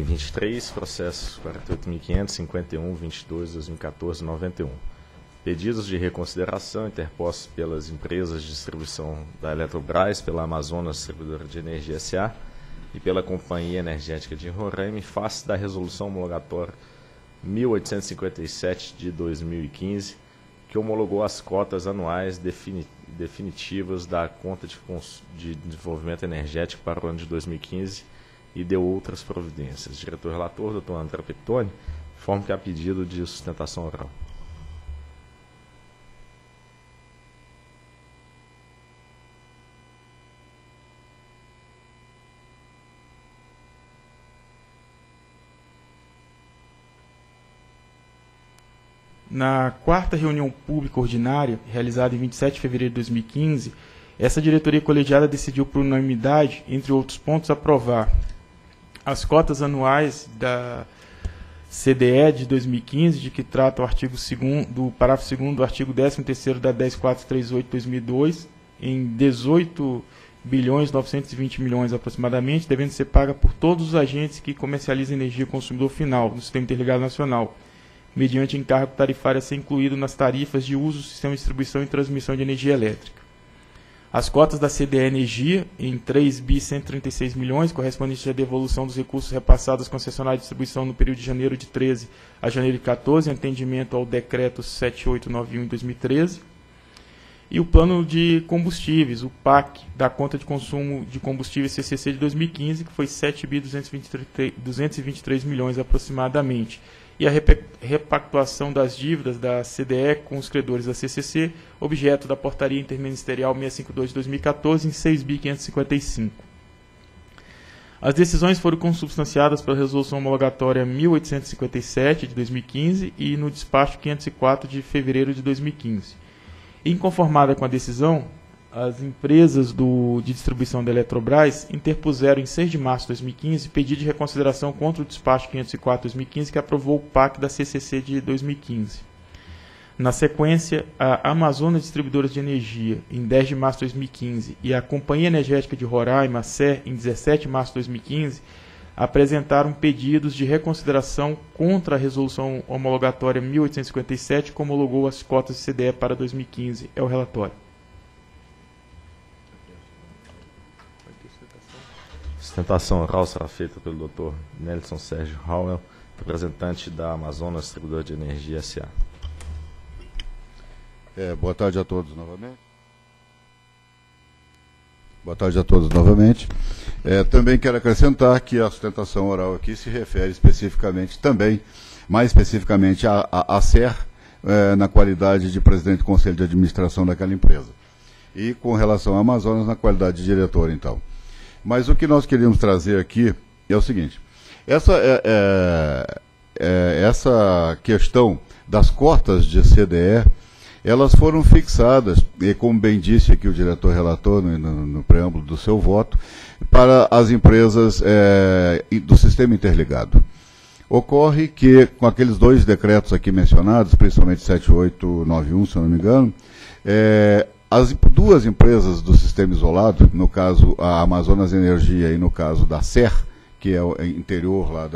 23, processos 48.551, 22, 2014, 91. Pedidos de reconsideração interpostos pelas empresas de distribuição da Eletrobras, pela Amazonas Distribuidora de Energia SA e pela Companhia Energética de Roraima, em face da Resolução Homologatória 1857 de 2015, que homologou as cotas anuais definitivas da conta de desenvolvimento energético para o ano de 2015, e deu outras providências. O diretor relator, doutor André Pepitone, informa que há pedido de sustentação oral. Na quarta reunião pública ordinária, realizada em 27 de fevereiro de 2015, essa diretoria colegiada decidiu por unanimidade, entre outros pontos, aprovar as cotas anuais da CDE de 2015, de que trata o artigo 2º, do parágrafo 2º do artigo 13º da 10.438/2002, em 18 bilhões 920 milhões aproximadamente, devendo ser paga por todos os agentes que comercializam energia ao consumidor final no Sistema Interligado Nacional, mediante encargo tarifário a ser incluído nas tarifas de uso do sistema de distribuição e transmissão de energia elétrica. As cotas da CDE Energia, em 3 bi 136 milhões, correspondentes à devolução dos recursos repassados às concessionárias de distribuição no período de janeiro de 13 a janeiro de 14, em atendimento ao decreto 7891 de 2013. E o plano de combustíveis, o PAC, da conta de consumo de combustíveis CCC de 2015, que foi 7 bi 223 milhões aproximadamente. E a repactuação das dívidas da CDE com os credores da CCC, objeto da Portaria Interministerial 652 de 2014, em 6.555. As decisões foram consubstanciadas pela Resolução Homologatória 1857, de 2015, e no despacho 504, de fevereiro de 2015. Inconformada com a decisão, as empresas de distribuição da Eletrobras interpuseram, em 6 de março de 2015, pedido de reconsideração contra o despacho 504 de 2015, que aprovou o PAC da CCC de 2015. Na sequência, a Amazonas Distribuidora de Energia, em 10 de março de 2015, e a Companhia Energética de Roraima, CERR, em 17 de março de 2015, apresentaram pedidos de reconsideração contra a Resolução Homologatória 1857, que homologou as cotas de CDE para 2015. É o relatório. A sustentação oral será feita pelo Dr. Nelson Sérgio Raul, representante da Amazonas Distribuidora de Energia SA. Boa tarde a todos novamente. Boa tarde a todos novamente. Também quero acrescentar que a sustentação oral aqui se refere especificamente também, mais especificamente, à SER, na qualidade de presidente do Conselho de Administração daquela empresa. E com relação à Amazonas, na qualidade de diretor, então. Mas o que nós queríamos trazer aqui é o seguinte, essa questão das cotas de CDE, elas foram fixadas, e como bem disse aqui o diretor relator no preâmbulo do seu voto, para as empresas do sistema interligado. Ocorre que, com aqueles dois decretos aqui mencionados, principalmente 7891, se eu não me engano, as duas empresas do sistema isolado, no caso a Amazonas Energia e no caso da CERR, que é o interior lá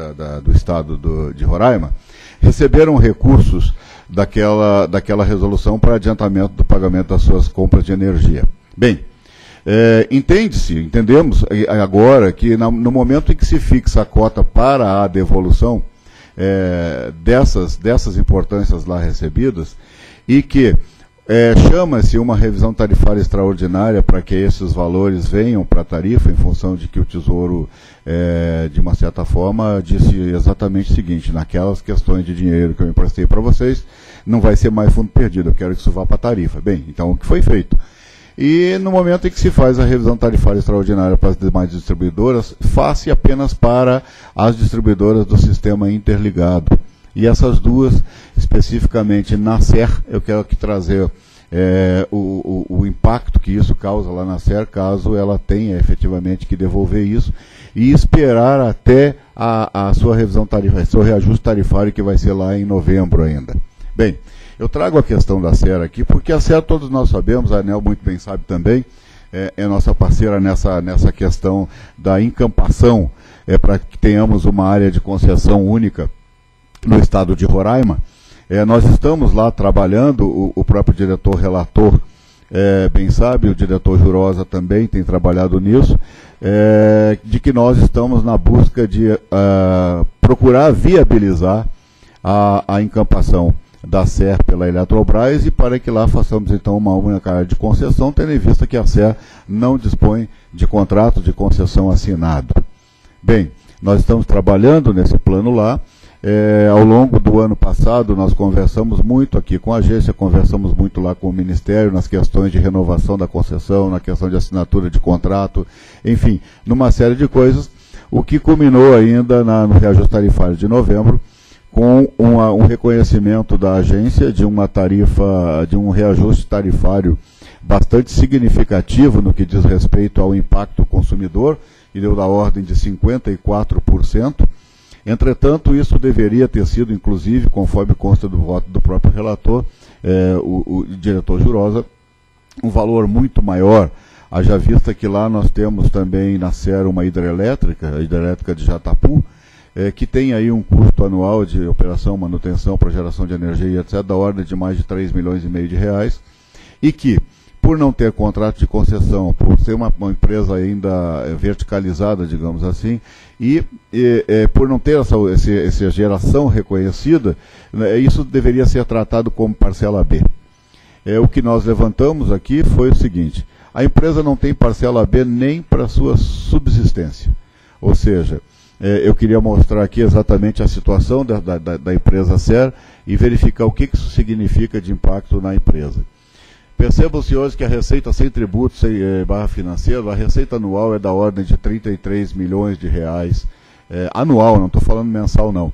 do estado de Roraima, receberam recursos daquela resolução para adiantamento do pagamento das suas compras de energia. Bem, entendemos agora que no momento em que se fixa a cota para a devolução dessas importâncias lá recebidas, e que chama-se uma revisão tarifária extraordinária para que esses valores venham para a tarifa, em função de que o Tesouro, de uma certa forma, disse exatamente o seguinte: naquelas questões de dinheiro que eu emprestei para vocês, não vai ser mais fundo perdido, eu quero que isso vá para a tarifa. Bem, então o que foi feito? E no momento em que se faz a revisão tarifária extraordinária para as demais distribuidoras, faz-se apenas para as distribuidoras do sistema interligado. E essas duas, especificamente na SER, eu quero aqui trazer o impacto que isso causa lá na SER, caso ela tenha efetivamente que devolver isso, e esperar até a sua revisão tarifária, seu reajuste tarifário, que vai ser lá em novembro ainda. Bem, eu trago a questão da SER aqui, porque a SER todos nós sabemos, a ANEEL muito bem sabe também, é nossa parceira nessa questão da encampação é para que tenhamos uma área de concessão única no estado de Roraima. Nós estamos lá trabalhando, o próprio diretor relator bem sabe, o diretor Jurosa também tem trabalhado nisso, de que nós estamos na busca de procurar viabilizar a encampação da SER pela Eletrobras, e para que lá façamos então uma única área de concessão, tendo em vista que a SER não dispõe de contrato de concessão assinado. Bem, nós estamos trabalhando nesse plano lá. Ao longo do ano passado, nós conversamos muito aqui com a agência, conversamos muito lá com o Ministério, nas questões de renovação da concessão, na questão de assinatura de contrato, enfim, numa série de coisas, o que culminou ainda no reajuste tarifário de novembro, com um reconhecimento da agência de uma tarifa, de um reajuste tarifário bastante significativo no que diz respeito ao impacto consumidor, e deu da ordem de 54%. Entretanto, isso deveria ter sido, inclusive, conforme consta do voto do próprio relator, o diretor Jurosa, um valor muito maior, haja vista que lá nós temos também na CERR uma hidrelétrica, a hidrelétrica de Jatapu, que tem aí um custo anual de operação, manutenção, para geração de energia, etc., da ordem de mais de 3 milhões e meio de reais, e que, por não ter contrato de concessão, por ser uma empresa ainda verticalizada, digamos assim, e por não ter essa geração reconhecida, né, isso deveria ser tratado como parcela B. O que nós levantamos aqui foi o seguinte: a empresa não tem parcela B nem para sua subsistência, ou seja, eu queria mostrar aqui exatamente a situação da empresa SER e verificar o que isso significa de impacto na empresa. Percebam, senhores, que a receita sem tributo, sem barra financeira, a receita anual é da ordem de 33 milhões de reais, anual, não estou falando mensal não.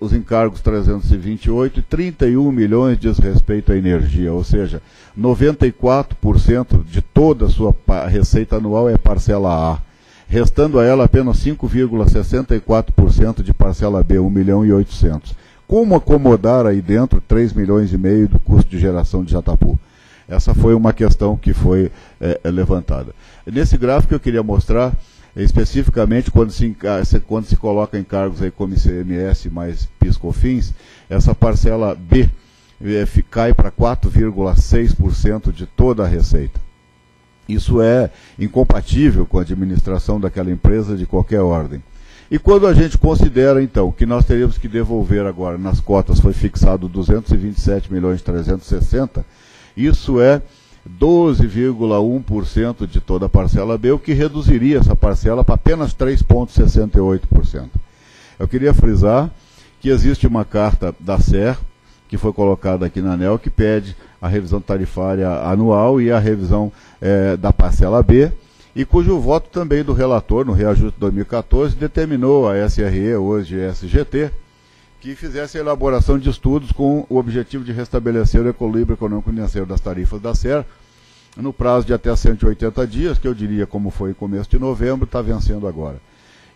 Os encargos 328 e 31 milhões diz respeito à energia, ou seja, 94% de toda a sua receita anual é parcela A. Restando a ela apenas 5,64% de parcela B, 1 milhão e 800. Como acomodar aí dentro 3 milhões e meio do custo de geração de Jatapu? Essa foi uma questão que foi levantada. Nesse gráfico eu queria mostrar, especificamente, quando se coloca encargos aí como ICMS mais PIS/COFINS, essa parcela B cai para 4,6% de toda a receita. Isso é incompatível com a administração daquela empresa de qualquer ordem. E quando a gente considera, então, que nós teríamos que devolver agora, nas cotas foi fixado 227 milhões e 360, isso é 12,1% de toda a parcela B, o que reduziria essa parcela para apenas 3,68%. Eu queria frisar que existe uma carta da SER, que foi colocada aqui na ANEEL, que pede a revisão tarifária anual e a revisão da parcela B, e cujo voto também do relator, no reajuste de 2014, determinou a SRE, hoje SGT, que fizesse a elaboração de estudos com o objetivo de restabelecer o equilíbrio econômico-financeiro das tarifas da SER, no prazo de até 180 dias, que eu diria, como foi em começo de novembro, está vencendo agora.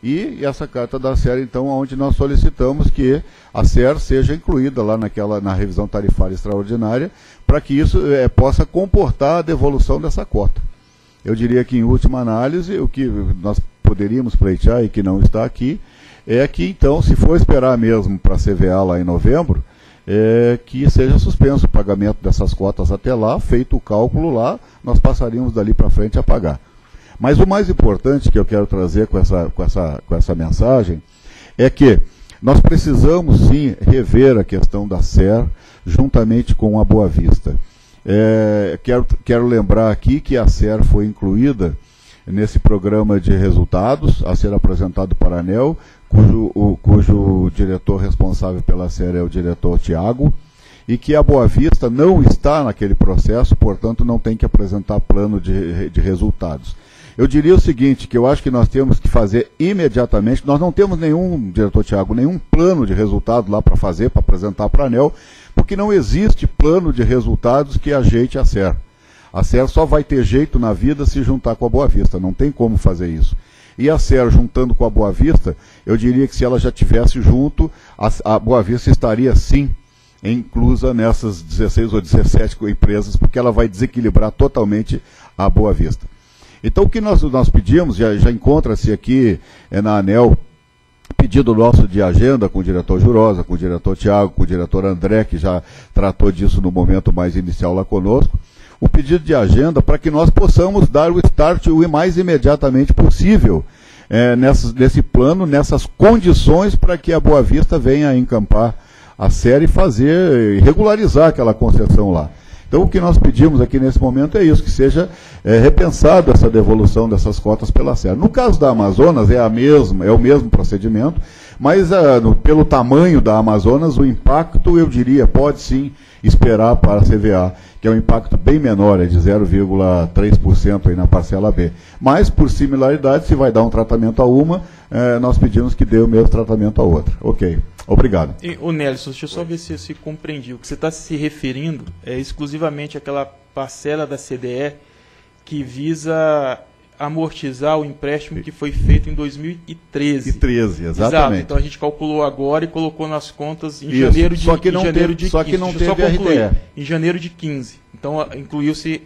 E essa carta da SER, então, onde nós solicitamos que a SER seja incluída lá na revisão tarifária extraordinária, para que isso possa comportar a devolução dessa cota. Eu diria que, em última análise, o que nós poderíamos pleitear e que não está aqui, é que, então, se for esperar mesmo para a CVA lá em novembro, que seja suspenso o pagamento dessas cotas até lá, feito o cálculo lá, nós passaríamos dali para frente a pagar. Mas o mais importante que eu quero trazer com essa mensagem é que nós precisamos, sim, rever a questão da SER juntamente com a Boa Vista. Quero lembrar aqui que a SER foi incluída nesse programa de resultados a ser apresentado para a ANEEL, cujo diretor responsável pela SER é o diretor Thiago, e que a Boa Vista não está naquele processo, portanto não tem que apresentar plano de resultados. Eu diria o seguinte, que eu acho que nós temos que fazer imediatamente, nós não temos nenhum, diretor Thiago, nenhum plano de resultado lá para fazer, para apresentar para a ANEEL, porque não existe plano de resultados que ajeite a SER. A SER só vai ter jeito na vida se juntar com a Boa Vista, não tem como fazer isso. E a SER juntando com a Boa Vista, eu diria que se ela já estivesse junto, a Boa Vista estaria sim inclusa nessas 16 ou 17 empresas, porque ela vai desequilibrar totalmente a Boa Vista. Então, o que nós pedimos, já encontra-se aqui na ANEEL, pedido nosso de agenda com o diretor Jurosa, com o diretor Thiago, com o diretor André, que já tratou disso no momento mais inicial lá conosco, o pedido de agenda para que nós possamos dar o start o mais imediatamente possível nesse plano, nessas condições, para que a Boa Vista venha encampar a série e fazer, regularizar aquela concessão lá. Então, o que nós pedimos aqui nesse momento é isso, que seja repensado essa devolução dessas cotas pela SER. No caso da Amazonas, é o mesmo procedimento, mas pelo tamanho da Amazonas, o impacto, eu diria, pode sim esperar para a CVA, que é um impacto bem menor, é de 0,3% aí na parcela B. Mas, por similaridade, se vai dar um tratamento a uma, nós pedimos que dê o mesmo tratamento a outra. Ok. Obrigado. E, o Nelson, deixa eu só ver se eu compreendi. O que você está se referindo é exclusivamente àquela parcela da CDE que visa amortizar o empréstimo que foi feito em 2013. Exatamente. Exato. Então a gente calculou agora e colocou nas contas em janeiro de 15. Só que não teve RTE. Em janeiro de 15. Então incluiu-se...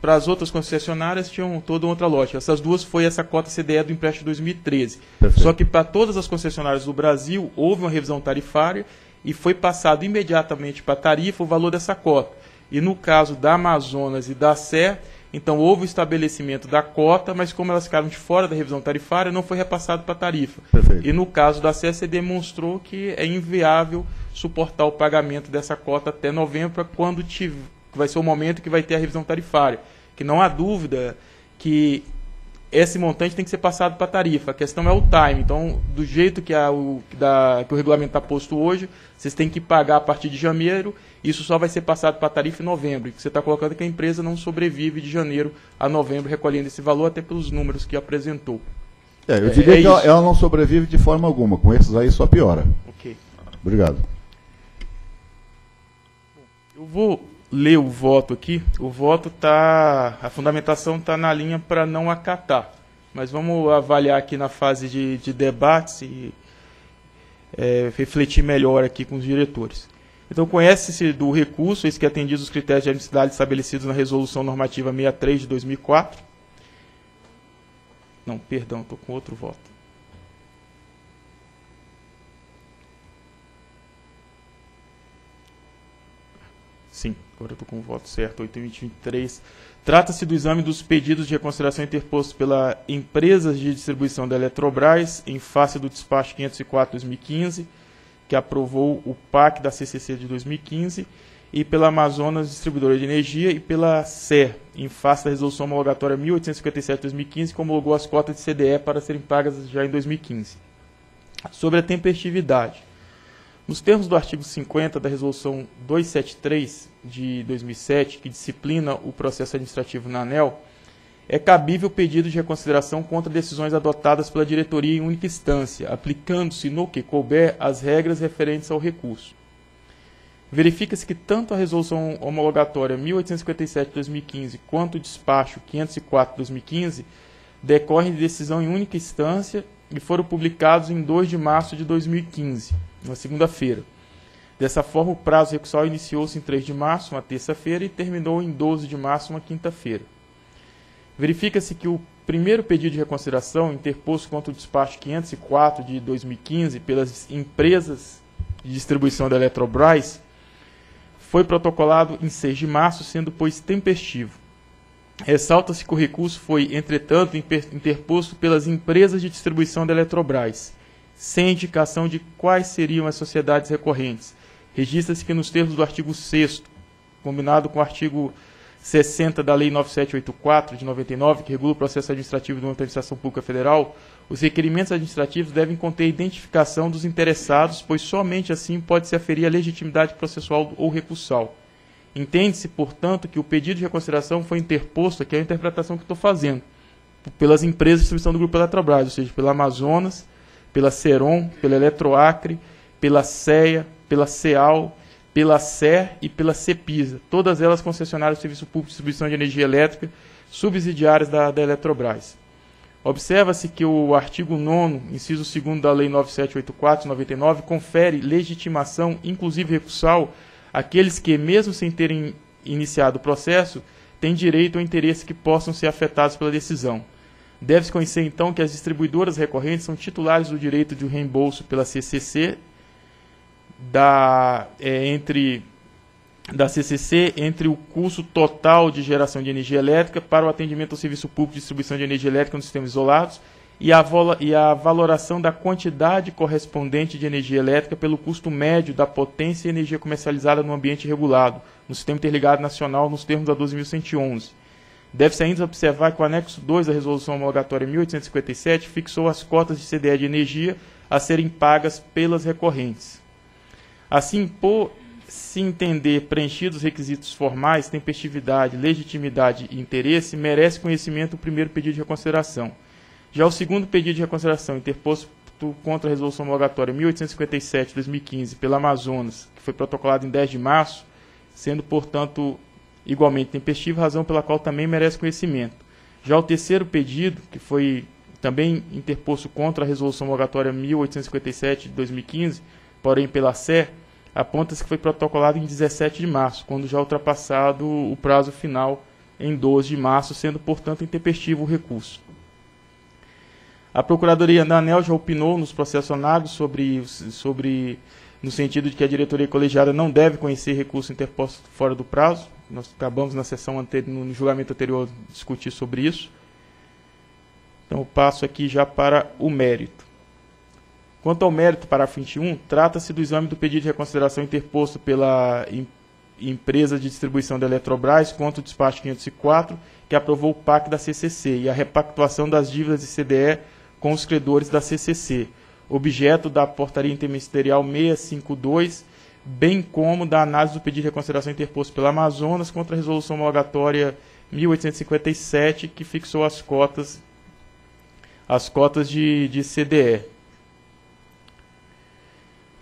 Para as outras concessionárias tinham toda outra lógica. Essas duas foi essa cota CDE do empréstimo de 2013. Perfeito. Só que para todas as concessionárias do Brasil houve uma revisão tarifária e foi passado imediatamente para a tarifa o valor dessa cota. E no caso da Amazonas e da SER, então houve o estabelecimento da cota, mas como elas ficaram de fora da revisão tarifária, não foi repassado para a tarifa. Perfeito. E no caso da SER, você demonstrou que é inviável suportar o pagamento dessa cota até novembro, quando tiver... que vai ser o momento que vai ter a revisão tarifária, que não há dúvida que esse montante tem que ser passado para a tarifa, a questão é o time. Então, do jeito que o regulamento está posto hoje, vocês têm que pagar a partir de janeiro, isso só vai ser passado para a tarifa em novembro, e que você está colocando que a empresa não sobrevive de janeiro a novembro recolhendo esse valor, até pelos números que apresentou. Eu diria que ela não sobrevive de forma alguma, com esses aí só piora. Ok. Obrigado. Eu vou... ler o voto aqui. O voto está... A fundamentação está na linha para não acatar. Mas vamos avaliar aqui na fase de debates e refletir melhor aqui com os diretores. Então, conhece-se do recurso, eis que atendidos os critérios de admissibilidade estabelecidos na Resolução Normativa 63 de 2004. Não, perdão, estou com outro voto. Sim, agora eu estou com o voto certo, 8.23. Trata-se do exame dos pedidos de reconsideração interpostos pela empresas de distribuição da Eletrobras, em face do despacho 504-2015, que aprovou o PAC da CCC de 2015, e pela Amazonas Distribuidora de Energia e pela CERR, em face da Resolução Homologatória 1857-2015, que homologou as cotas de CDE para serem pagas já em 2015. Sobre a tempestividade. Nos termos do artigo 50 da Resolução 273 de 2007, que disciplina o processo administrativo na ANEEL, é cabível o pedido de reconsideração contra decisões adotadas pela diretoria em única instância, aplicando-se no que couber as regras referentes ao recurso. Verifica-se que tanto a Resolução Homologatória 1857-2015 quanto o despacho 504-2015 decorrem de decisão em única instância e foram publicados em 2 de março de 2015. Na segunda-feira. Dessa forma, o prazo recursal iniciou-se em 3 de março, uma terça-feira, e terminou em 12 de março, uma quinta-feira. Verifica-se que o primeiro pedido de reconsideração, interposto contra o despacho 504 de 2015 pelas empresas de distribuição da Eletrobras, foi protocolado em 6 de março, sendo, pois, tempestivo. Ressalta-se que o recurso foi, entretanto, interposto pelas empresas de distribuição da Eletrobras, sem indicação de quais seriam as sociedades recorrentes. Registra-se que nos termos do artigo 6º, combinado com o artigo 60 da Lei 9784, de 99, que regula o processo administrativo de uma administração pública federal, os requerimentos administrativos devem conter identificação dos interessados, pois somente assim pode-se aferir a legitimidade processual ou recursal. Entende-se, portanto, que o pedido de reconsideração foi interposto, aqui é a interpretação que estou fazendo, pelas empresas de distribuição do Grupo Eletrobras, ou seja, pela Amazonas, pela CEROM, pela Eletroacre, pela CEA, pela CEAL, pela CERR e pela CEPISA, todas elas concessionárias do Serviço Público de Distribuição de Energia Elétrica, subsidiárias da Eletrobras. Observa-se que o artigo 9º, inciso 2º da Lei 9784/99, confere legitimação, inclusive recursal, àqueles que, mesmo sem terem iniciado o processo, têm direito ou interesse que possam ser afetados pela decisão. Deve-se conhecer, então, que as distribuidoras recorrentes são titulares do direito de reembolso pela CCC, entre o custo total de geração de energia elétrica para o atendimento ao serviço público de distribuição de energia elétrica nos sistemas isolados e a valoração da quantidade correspondente de energia elétrica pelo custo médio da potência e energia comercializada no ambiente regulado, no Sistema Interligado Nacional, nos termos da 12.111. Deve-se ainda observar que o anexo 2 da Resolução Homologatória 1857 fixou as cotas de CDE de energia a serem pagas pelas recorrentes. Assim, por se entender preenchidos os requisitos formais, tempestividade, legitimidade e interesse, merece conhecimento o primeiro pedido de reconsideração. Já o segundo pedido de reconsideração, interposto contra a Resolução Homologatória 1857/2015 pela Amazonas, que foi protocolado em 10 de março, sendo, portanto, igualmente tempestivo, razão pela qual também merece conhecimento. Já o terceiro pedido, que foi também interposto contra a Resolução Homologatória 1857/2015, porém pela SER, aponta-se que foi protocolado em 17 de março, quando já ultrapassado o prazo final em 12 de março, sendo, portanto, intempestivo o recurso. A Procuradoria da ANEEL já opinou nos processionários no sentido de que a diretoria colegiada não deve conhecer recurso interposto fora do prazo. Nós acabamos na sessão no julgamento anterior discutir sobre isso. Então, eu passo aqui já para o mérito. Quanto ao mérito, parágrafo 21, trata-se do exame do pedido de reconsideração interposto pela empresa de distribuição da Eletrobras contra o despacho 504, que aprovou o PAC da CCC e a repactuação das dívidas de CDE com os credores da CCC, objeto da portaria interministerial 652, bem como da análise do pedido de reconsideração interposto pela Amazonas contra a Resolução Homologatória 1857, que fixou as cotas de CDE.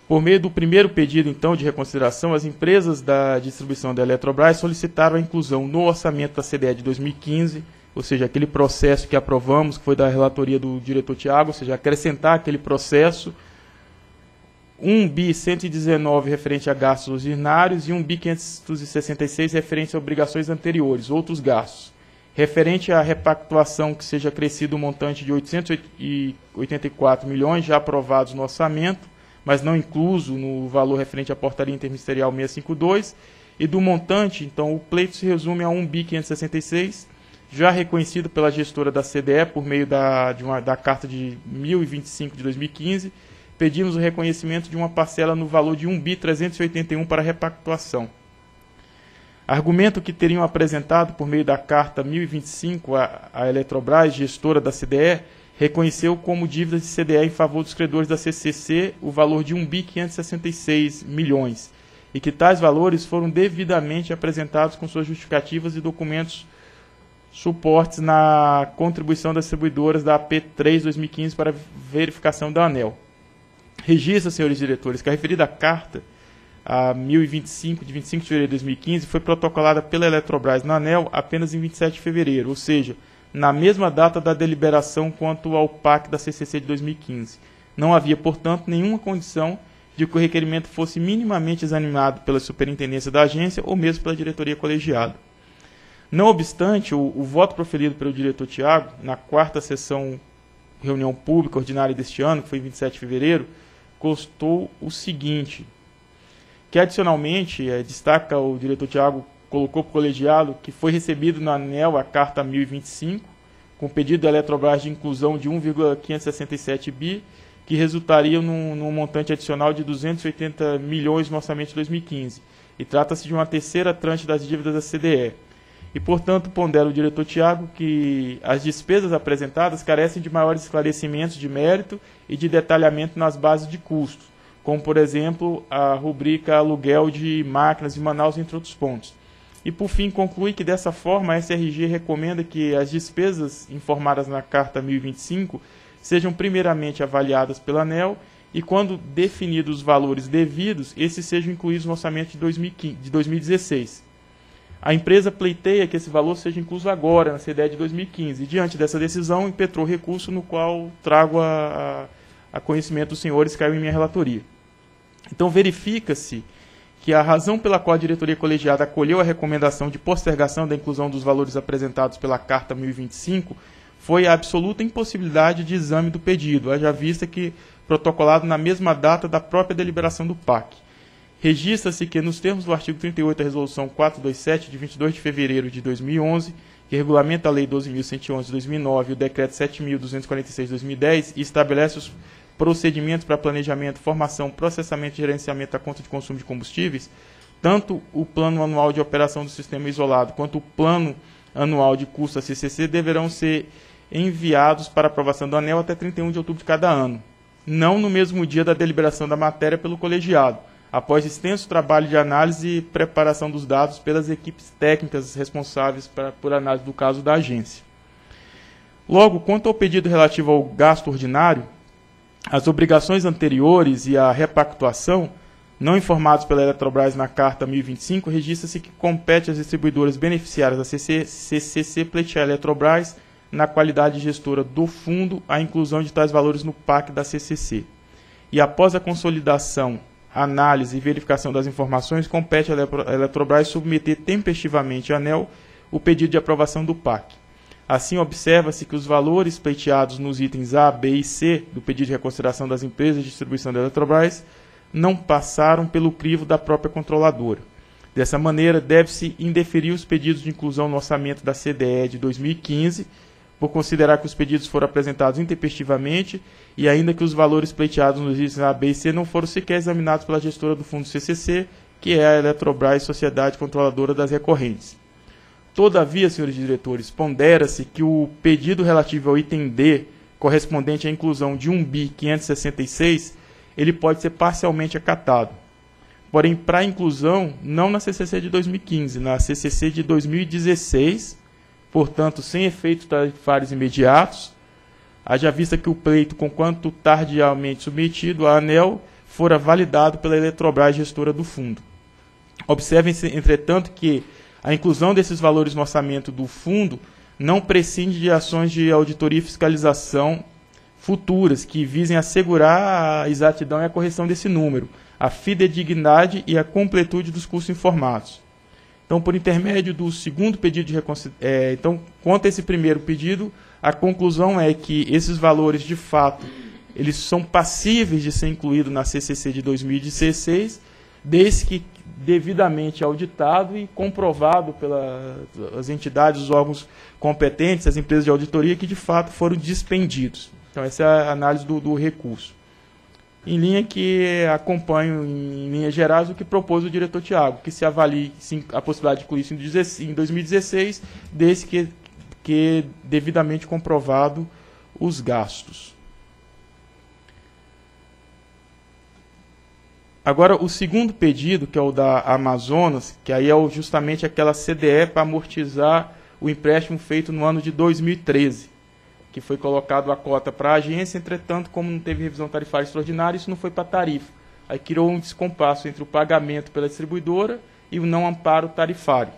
Por meio do primeiro pedido, então, de reconsideração, as empresas da distribuição da Eletrobras solicitaram a inclusão no orçamento da CDE de 2015, ou seja, aquele processo que aprovamos, que foi da relatoria do diretor Thiago, ou seja, acrescentar aquele processo, 1 bi 119 referente a gastos ordinários e 1 bi 566 referente a obrigações anteriores, outros gastos. Referente à repactuação que seja acrescido um montante de 884 milhões já aprovados no orçamento, mas não incluso no valor referente à portaria interministerial 652, e do montante, então, o pleito se resume a 1 bi 566, já reconhecido pela gestora da CDE por meio da carta de 1025 de 2015, pedimos o reconhecimento de uma parcela no valor de 1 bi 381 para repactuação. Argumento que teriam apresentado por meio da carta 1025 a Eletrobras, gestora da CDE, reconheceu como dívidas de CDE em favor dos credores da CCC o valor de 1 bi 566 milhões e que tais valores foram devidamente apresentados com suas justificativas e documentos suportes na contribuição das distribuidoras da AP3/2015 para verificação da ANEEL. Registra, senhores diretores, que a referida carta, a 1025 de 25 de fevereiro de 2015, foi protocolada pela Eletrobras na ANEEL apenas em 27 de fevereiro, ou seja, na mesma data da deliberação quanto ao PAC da CCC de 2015. Não havia, portanto, nenhuma condição de que o requerimento fosse minimamente examinado pela superintendência da agência ou mesmo pela diretoria colegiada. Não obstante, o voto proferido pelo diretor Thiago, na quarta sessão reunião pública ordinária deste ano, que foi em 27 de fevereiro, constou o seguinte, que adicionalmente, destaca o diretor Thiago, colocou para o colegiado que foi recebido na ANEEL a carta 1025, com pedido da Eletrobras de inclusão de 1,567 bi, que resultaria num montante adicional de 280 milhões no orçamento de 2015, e trata-se de uma terceira tranche das dívidas da CDE. E, portanto, pondera o diretor Thiago que as despesas apresentadas carecem de maiores esclarecimentos de mérito e de detalhamento nas bases de custos, como, por exemplo, a rubrica aluguel de máquinas em Manaus, entre outros pontos. E, por fim, conclui que, dessa forma, a SRG recomenda que as despesas informadas na Carta 1025 sejam primeiramente avaliadas pela ANEEL e, quando definidos os valores devidos, esses sejam incluídos no orçamento de 2016. A empresa pleiteia que esse valor seja incluso agora, na CDE de 2015, e, diante dessa decisão, impetrou recurso no qual trago a conhecimento dos senhores, caiu em minha relatoria. Então, verifica-se que a razão pela qual a diretoria colegiada acolheu a recomendação de postergação da inclusão dos valores apresentados pela Carta 1025 foi a absoluta impossibilidade de exame do pedido, haja vista que protocolado na mesma data da própria deliberação do PAC. Registra-se que, nos termos do artigo 38 da Resolução 427, de 22 de fevereiro de 2011, que regulamenta a Lei 12.111 de 2009 e o Decreto 7.246 de 2010, e estabelece os procedimentos para planejamento, formação, processamento e gerenciamento da conta de consumo de combustíveis, tanto o Plano Anual de Operação do Sistema Isolado quanto o Plano Anual de Custo, a CCC, deverão ser enviados para aprovação do ANEEL até 31 de outubro de cada ano, não no mesmo dia da deliberação da matéria pelo colegiado, após extenso trabalho de análise e preparação dos dados pelas equipes técnicas responsáveis por análise do caso da agência. Logo, quanto ao pedido relativo ao gasto ordinário, as obrigações anteriores e a repactuação, não informados pela Eletrobras na Carta 1025, registra-se que compete às distribuidoras beneficiárias da CCC pleitear a Eletrobras, na qualidade de gestora do fundo, a inclusão de tais valores no PAC da CCC. E após a consolidação, análise e verificação das informações, compete à Eletrobras submeter tempestivamente à ANEEL o pedido de aprovação do PAC. Assim, observa-se que os valores pleiteados nos itens A, B e C do pedido de reconsideração das empresas de distribuição da Eletrobras não passaram pelo crivo da própria controladora. Dessa maneira, deve-se indeferir os pedidos de inclusão no orçamento da CDE de 2015, por considerar que os pedidos foram apresentados intempestivamente e ainda que os valores pleiteados nos itens A, B e C não foram sequer examinados pela gestora do fundo CCC, que é a Eletrobras, Sociedade Controladora das Recorrentes. Todavia, senhores diretores, pondera-se que o pedido relativo ao item D, correspondente à inclusão de 1.566, ele pode ser parcialmente acatado. Porém, para a inclusão, não na CCC de 2015, na CCC de 2016, portanto, sem efeitos tarifários imediatos, haja vista que o pleito, conquanto tardiamente submetido à ANEEL, fora validado pela Eletrobras, gestora do fundo. Observem-se, entretanto, que a inclusão desses valores no orçamento do fundo não prescinde de ações de auditoria e fiscalização futuras, que visem assegurar a exatidão e a correção desse número, a fidedignidade e a completude dos custos informados. Então, por intermédio do segundo pedido de reconsideração, quanto a esse primeiro pedido, a conclusão é que esses valores, de fato, eles são passíveis de ser incluídos na CCC de 2016, desde que devidamente auditado e comprovado pelas entidades, os órgãos competentes, as empresas de auditoria, que de fato foram dispendidos. Então, essa é a análise do recurso. Em linha que acompanho, em linhas gerais, o que propôs o diretor Thiago, que se avalie a possibilidade de incluir isso em 2016, desde que devidamente comprovado os gastos. Agora, o segundo pedido, que é o da Amazonas, que aí é justamente aquela CDE para amortizar o empréstimo feito no ano de 2013. Que foi colocado a cota para a agência, entretanto, como não teve revisão tarifária extraordinária, isso não foi para tarifa. Aí criou um descompasso entre o pagamento pela distribuidora e o não amparo tarifário.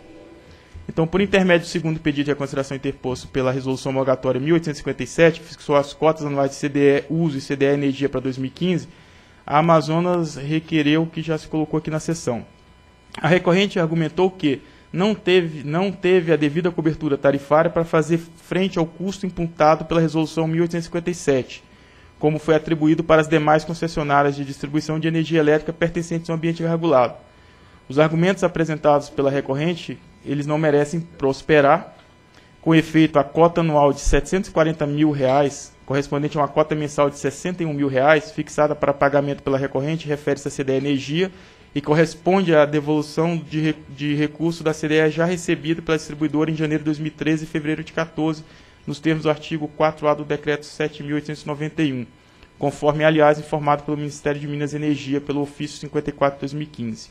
Então, por intermédio do segundo pedido de reconsideração interposto pela Resolução Homologatória 1857, que fixou as cotas anuais de CDE Uso e CDE Energia para 2015, a Amazonas requereu o que já se colocou aqui na sessão. A recorrente argumentou que não teve a devida cobertura tarifária para fazer frente ao custo imputado pela Resolução 1857, como foi atribuído para as demais concessionárias de distribuição de energia elétrica pertencentes ao ambiente regulado. Os argumentos apresentados pela recorrente, eles não merecem prosperar. Com efeito, a cota anual de R$ 740 mil, correspondente a uma cota mensal de R$ 61 mil, fixada para pagamento pela recorrente, refere-se à CDE Energia, e corresponde à devolução de recurso da CDE já recebida pela distribuidora em janeiro de 2013 e fevereiro de 2014, nos termos do artigo 4A do Decreto 7.891, conforme, aliás, informado pelo Ministério de Minas e Energia, pelo ofício 54 de 2015.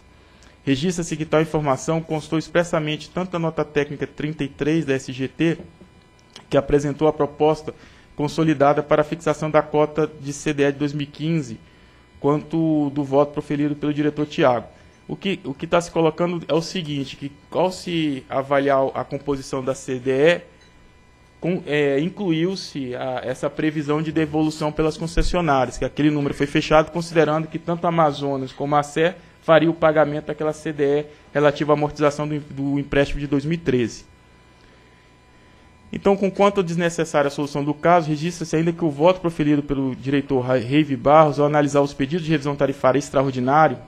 Registra-se que tal informação constou expressamente tanto da nota técnica 33 da SGT, que apresentou a proposta consolidada para a fixação da cota de CDE de 2015, quanto do voto proferido pelo diretor Thiago. O que está se colocando é o seguinte, que ao se avaliar a composição da CDE, incluiu-se essa previsão de devolução pelas concessionárias, que aquele número foi fechado, considerando que tanto a Amazonas como a SER faria o pagamento daquela CDE relativa à amortização do empréstimo de 2013. Então, conquanto desnecessária a solução do caso, registra-se ainda que o voto proferido pelo diretor Reive Barros ao analisar os pedidos de revisão tarifária extraordinário,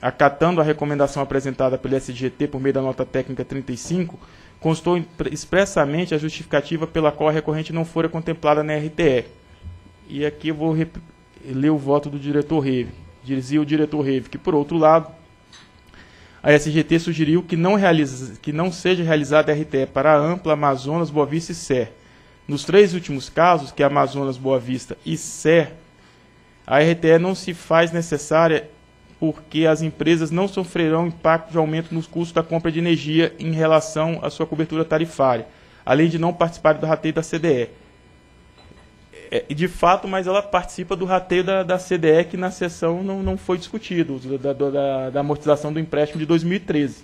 acatando a recomendação apresentada pelo SGT por meio da nota técnica 35, constou expressamente a justificativa pela qual a recorrente não fora contemplada na RTE. E aqui eu vou ler o voto do diretor Reive. Dizia o diretor Reive que, por outro lado, a SGT sugeriu que não seja realizada a RTE para a Ampla, Amazonas, Boa Vista e CERR. Nos três últimos casos, que é Amazonas, Boa Vista e CERR, a RTE não se faz necessária porque as empresas não sofrerão impacto de aumento nos custos da compra de energia em relação à sua cobertura tarifária, além de não participar do rateio da CDE. De fato, mas ela participa do rateio da CDE, que na sessão não foi discutido, da amortização do empréstimo de 2013.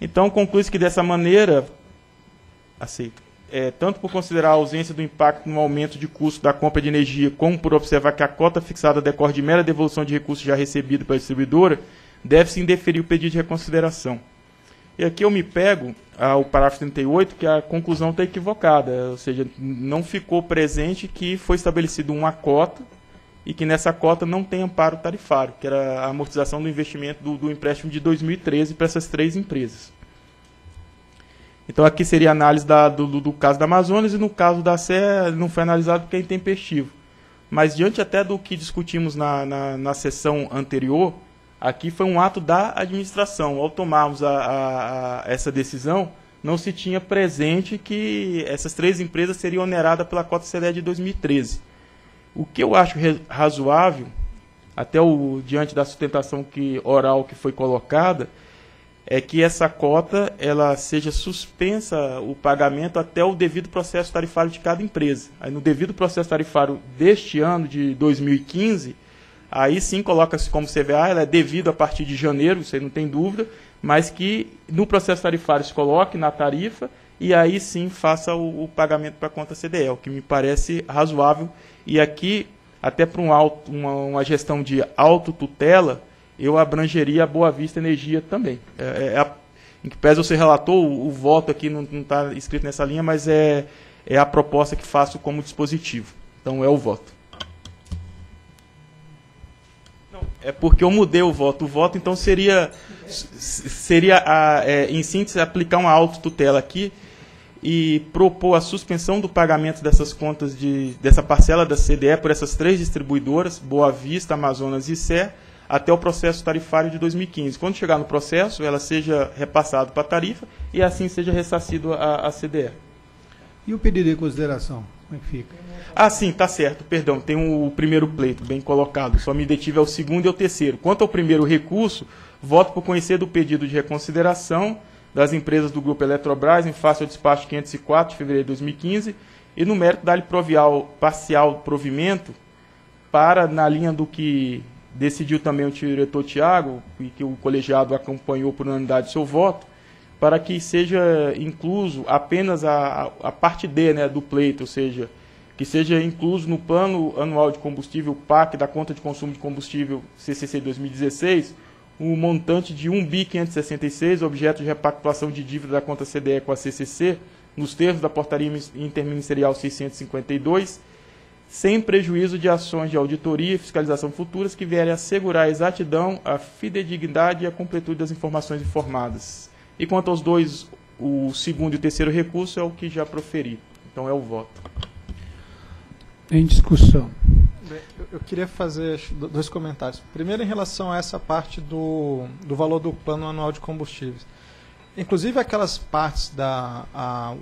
Então, conclui-se que dessa maneira, aceito. Tanto por considerar a ausência do impacto no aumento de custo da compra de energia, como por observar que a cota fixada decorre de mera devolução de recursos já recebidos pela distribuidora, deve-se indeferir o pedido de reconsideração. E aqui eu me pego ao parágrafo 38, que a conclusão está equivocada, ou seja, não ficou presente que foi estabelecido uma cota e que nessa cota não tem amparo tarifário, que era a amortização do investimento do empréstimo de 2013 para essas três empresas. Então, aqui seria a análise do caso da Amazonas, e no caso da SER não foi analisado porque é intempestivo. Mas, diante até do que discutimos na sessão anterior, aqui foi um ato da administração. Ao tomarmos essa decisão, não se tinha presente que essas três empresas seriam oneradas pela cota CDE de 2013. O que eu acho razoável, até diante da sustentação oral que foi colocada, é que essa cota ela seja suspensa o pagamento até o devido processo tarifário de cada empresa. Aí, no devido processo tarifário deste ano, de 2015, aí sim coloca-se como CVA, ela é devido a partir de janeiro, isso aí não tem dúvida, mas que no processo tarifário se coloque na tarifa e aí sim faça o pagamento para a conta CDE, o que me parece razoável. E aqui, até para uma gestão de autotutela, eu abrangeria a Boa Vista Energia também. Em que pese você relatou, o voto aqui não está escrito nessa linha, mas é a proposta que faço como dispositivo. Então é o voto. Não, é porque eu mudei o voto. O voto então seria em síntese, aplicar uma autotutela aqui e propor a suspensão do pagamento dessas contas, dessa parcela da CDE por essas três distribuidoras, Boa Vista, Amazonas e CER, até o processo tarifário de 2015. Quando chegar no processo, ela seja repassada para a tarifa e assim seja ressarcido a CDE. E o pedido de consideração? Como é que fica? Ah, sim, está certo, perdão, tem o primeiro pleito bem colocado, só me detive ao segundo e ao terceiro. Quanto ao primeiro recurso, voto por conhecer do pedido de reconsideração das empresas do Grupo Eletrobras em face ao despacho 504 de fevereiro de 2015 e no mérito dar-lhe parcial provimento para, na linha do que decidiu também o diretor Thiago, e que o colegiado acompanhou por unanimidade seu voto, para que seja incluso apenas a parte D, né, do pleito, ou seja, que seja incluso no Plano Anual de Combustível, PAC, da Conta de Consumo de Combustível, CCC 2016, o montante de 1.566, objeto de repactuação de dívida da conta CDE com a CCC, nos termos da Portaria Interministerial 652, sem prejuízo de ações de auditoria e fiscalização futuras que vierem assegurar a exatidão, a fidedignidade e a completude das informações informadas. E quanto aos dois, o segundo e o terceiro recurso é o que já proferi. Então é o voto. Em discussão. Eu queria fazer dois comentários. Primeiro, em relação a essa parte do valor do Plano Anual de Combustíveis. Inclusive aquelas partes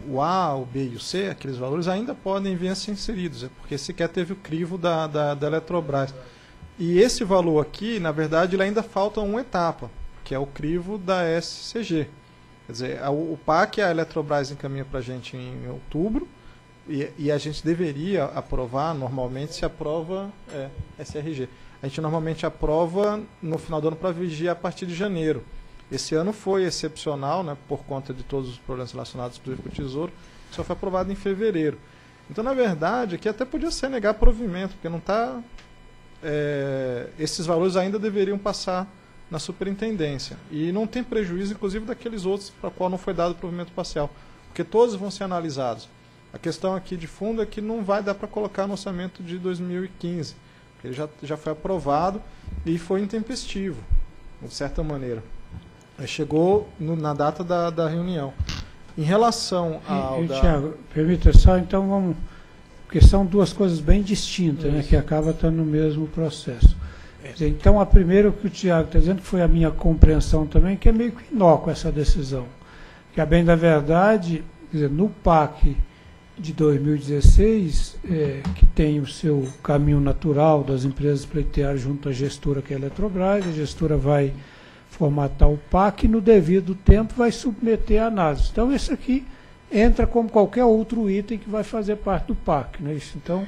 o A, o B e o C, aqueles valores ainda podem vir a ser inseridos, porque sequer teve o crivo da Eletrobras. E esse valor aqui, na verdade, ele ainda falta uma etapa, que é o crivo da SCG. Quer dizer, o PAC a Eletrobras encaminha para a gente em outubro, e a gente deveria aprovar, normalmente se aprova SRG. A gente normalmente aprova no final do ano para vigiar a partir de janeiro. Esse ano foi excepcional, né, por conta de todos os problemas relacionados, inclusive, com o Tesouro, só foi aprovado em fevereiro. Então, na verdade, aqui até podia ser negar provimento, porque não está esses valores ainda deveriam passar na superintendência. E não tem prejuízo, inclusive, daqueles outros para qual não foi dado o provimento parcial, porque todos vão ser analisados. A questão aqui de fundo é que não vai dar para colocar no orçamento de 2015. Ele já foi aprovado e foi intempestivo, de certa maneira. Chegou na data da reunião. Em relação ao... Thiago, permita só, então vamos... Porque são duas coisas bem distintas, né, que acaba estando no mesmo processo. Então, a primeira que o Thiago está dizendo, que foi a minha compreensão também, que é meio que inócua essa decisão. Que, a bem da verdade, quer dizer, no PAC de 2016, que tem o seu caminho natural das empresas pleitear junto à gestora, que é a Eletrobras, a gestora vai formatar o PAC e, no devido tempo, vai submeter a análise. Então, esse aqui entra como qualquer outro item que vai fazer parte do PAC, né? Isso, então,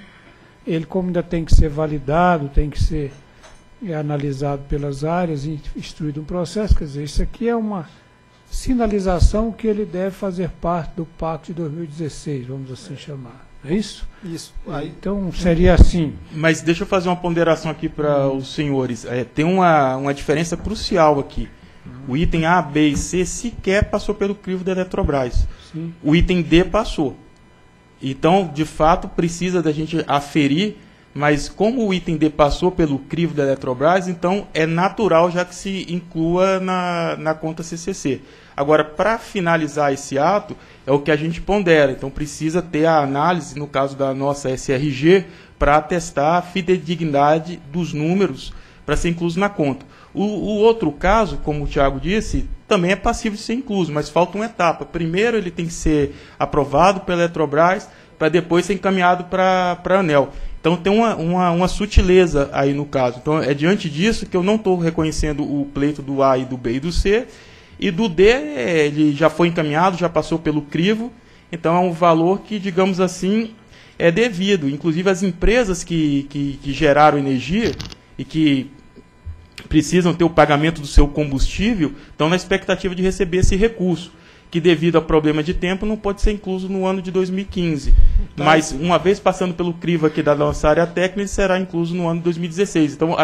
ele, como ainda tem que ser validado, tem que ser analisado pelas áreas, instruído um processo, quer dizer, isso aqui é uma sinalização que ele deve fazer parte do PAC de 2016, vamos assim chamar. É isso? Isso. Aí, então, seria assim. Mas deixa eu fazer uma ponderação aqui para os senhores. Tem uma diferença crucial aqui. O item A, B e C sequer passou pelo crivo da Eletrobras. Sim. O item D passou. Então, de fato, precisa da gente aferir, mas como o item D passou pelo crivo da Eletrobras, então é natural já que se inclua na conta CCC. Agora, para finalizar esse ato, é o que a gente pondera. Então, precisa ter a análise, no caso da nossa SRG, para atestar a fidedignidade dos números para ser incluso na conta. O outro caso, como o Thiago disse, também é passível de ser incluso, mas falta uma etapa. Primeiro ele tem que ser aprovado pela Eletrobras, para depois ser encaminhado para a ANEEL. Então tem uma sutileza aí no caso. Então é diante disso que eu não estou reconhecendo o pleito do A e do B e do C, e do D ele já foi encaminhado, já passou pelo crivo, então é um valor que, digamos assim, é devido. Inclusive as empresas que geraram energia e que precisam ter o pagamento do seu combustível, estão na expectativa de receber esse recurso, que devido a problema de tempo não pode ser incluso no ano de 2015. Então, mas, uma vez passando pelo crivo aqui da nossa área técnica, ele será incluso no ano de 2016. Então,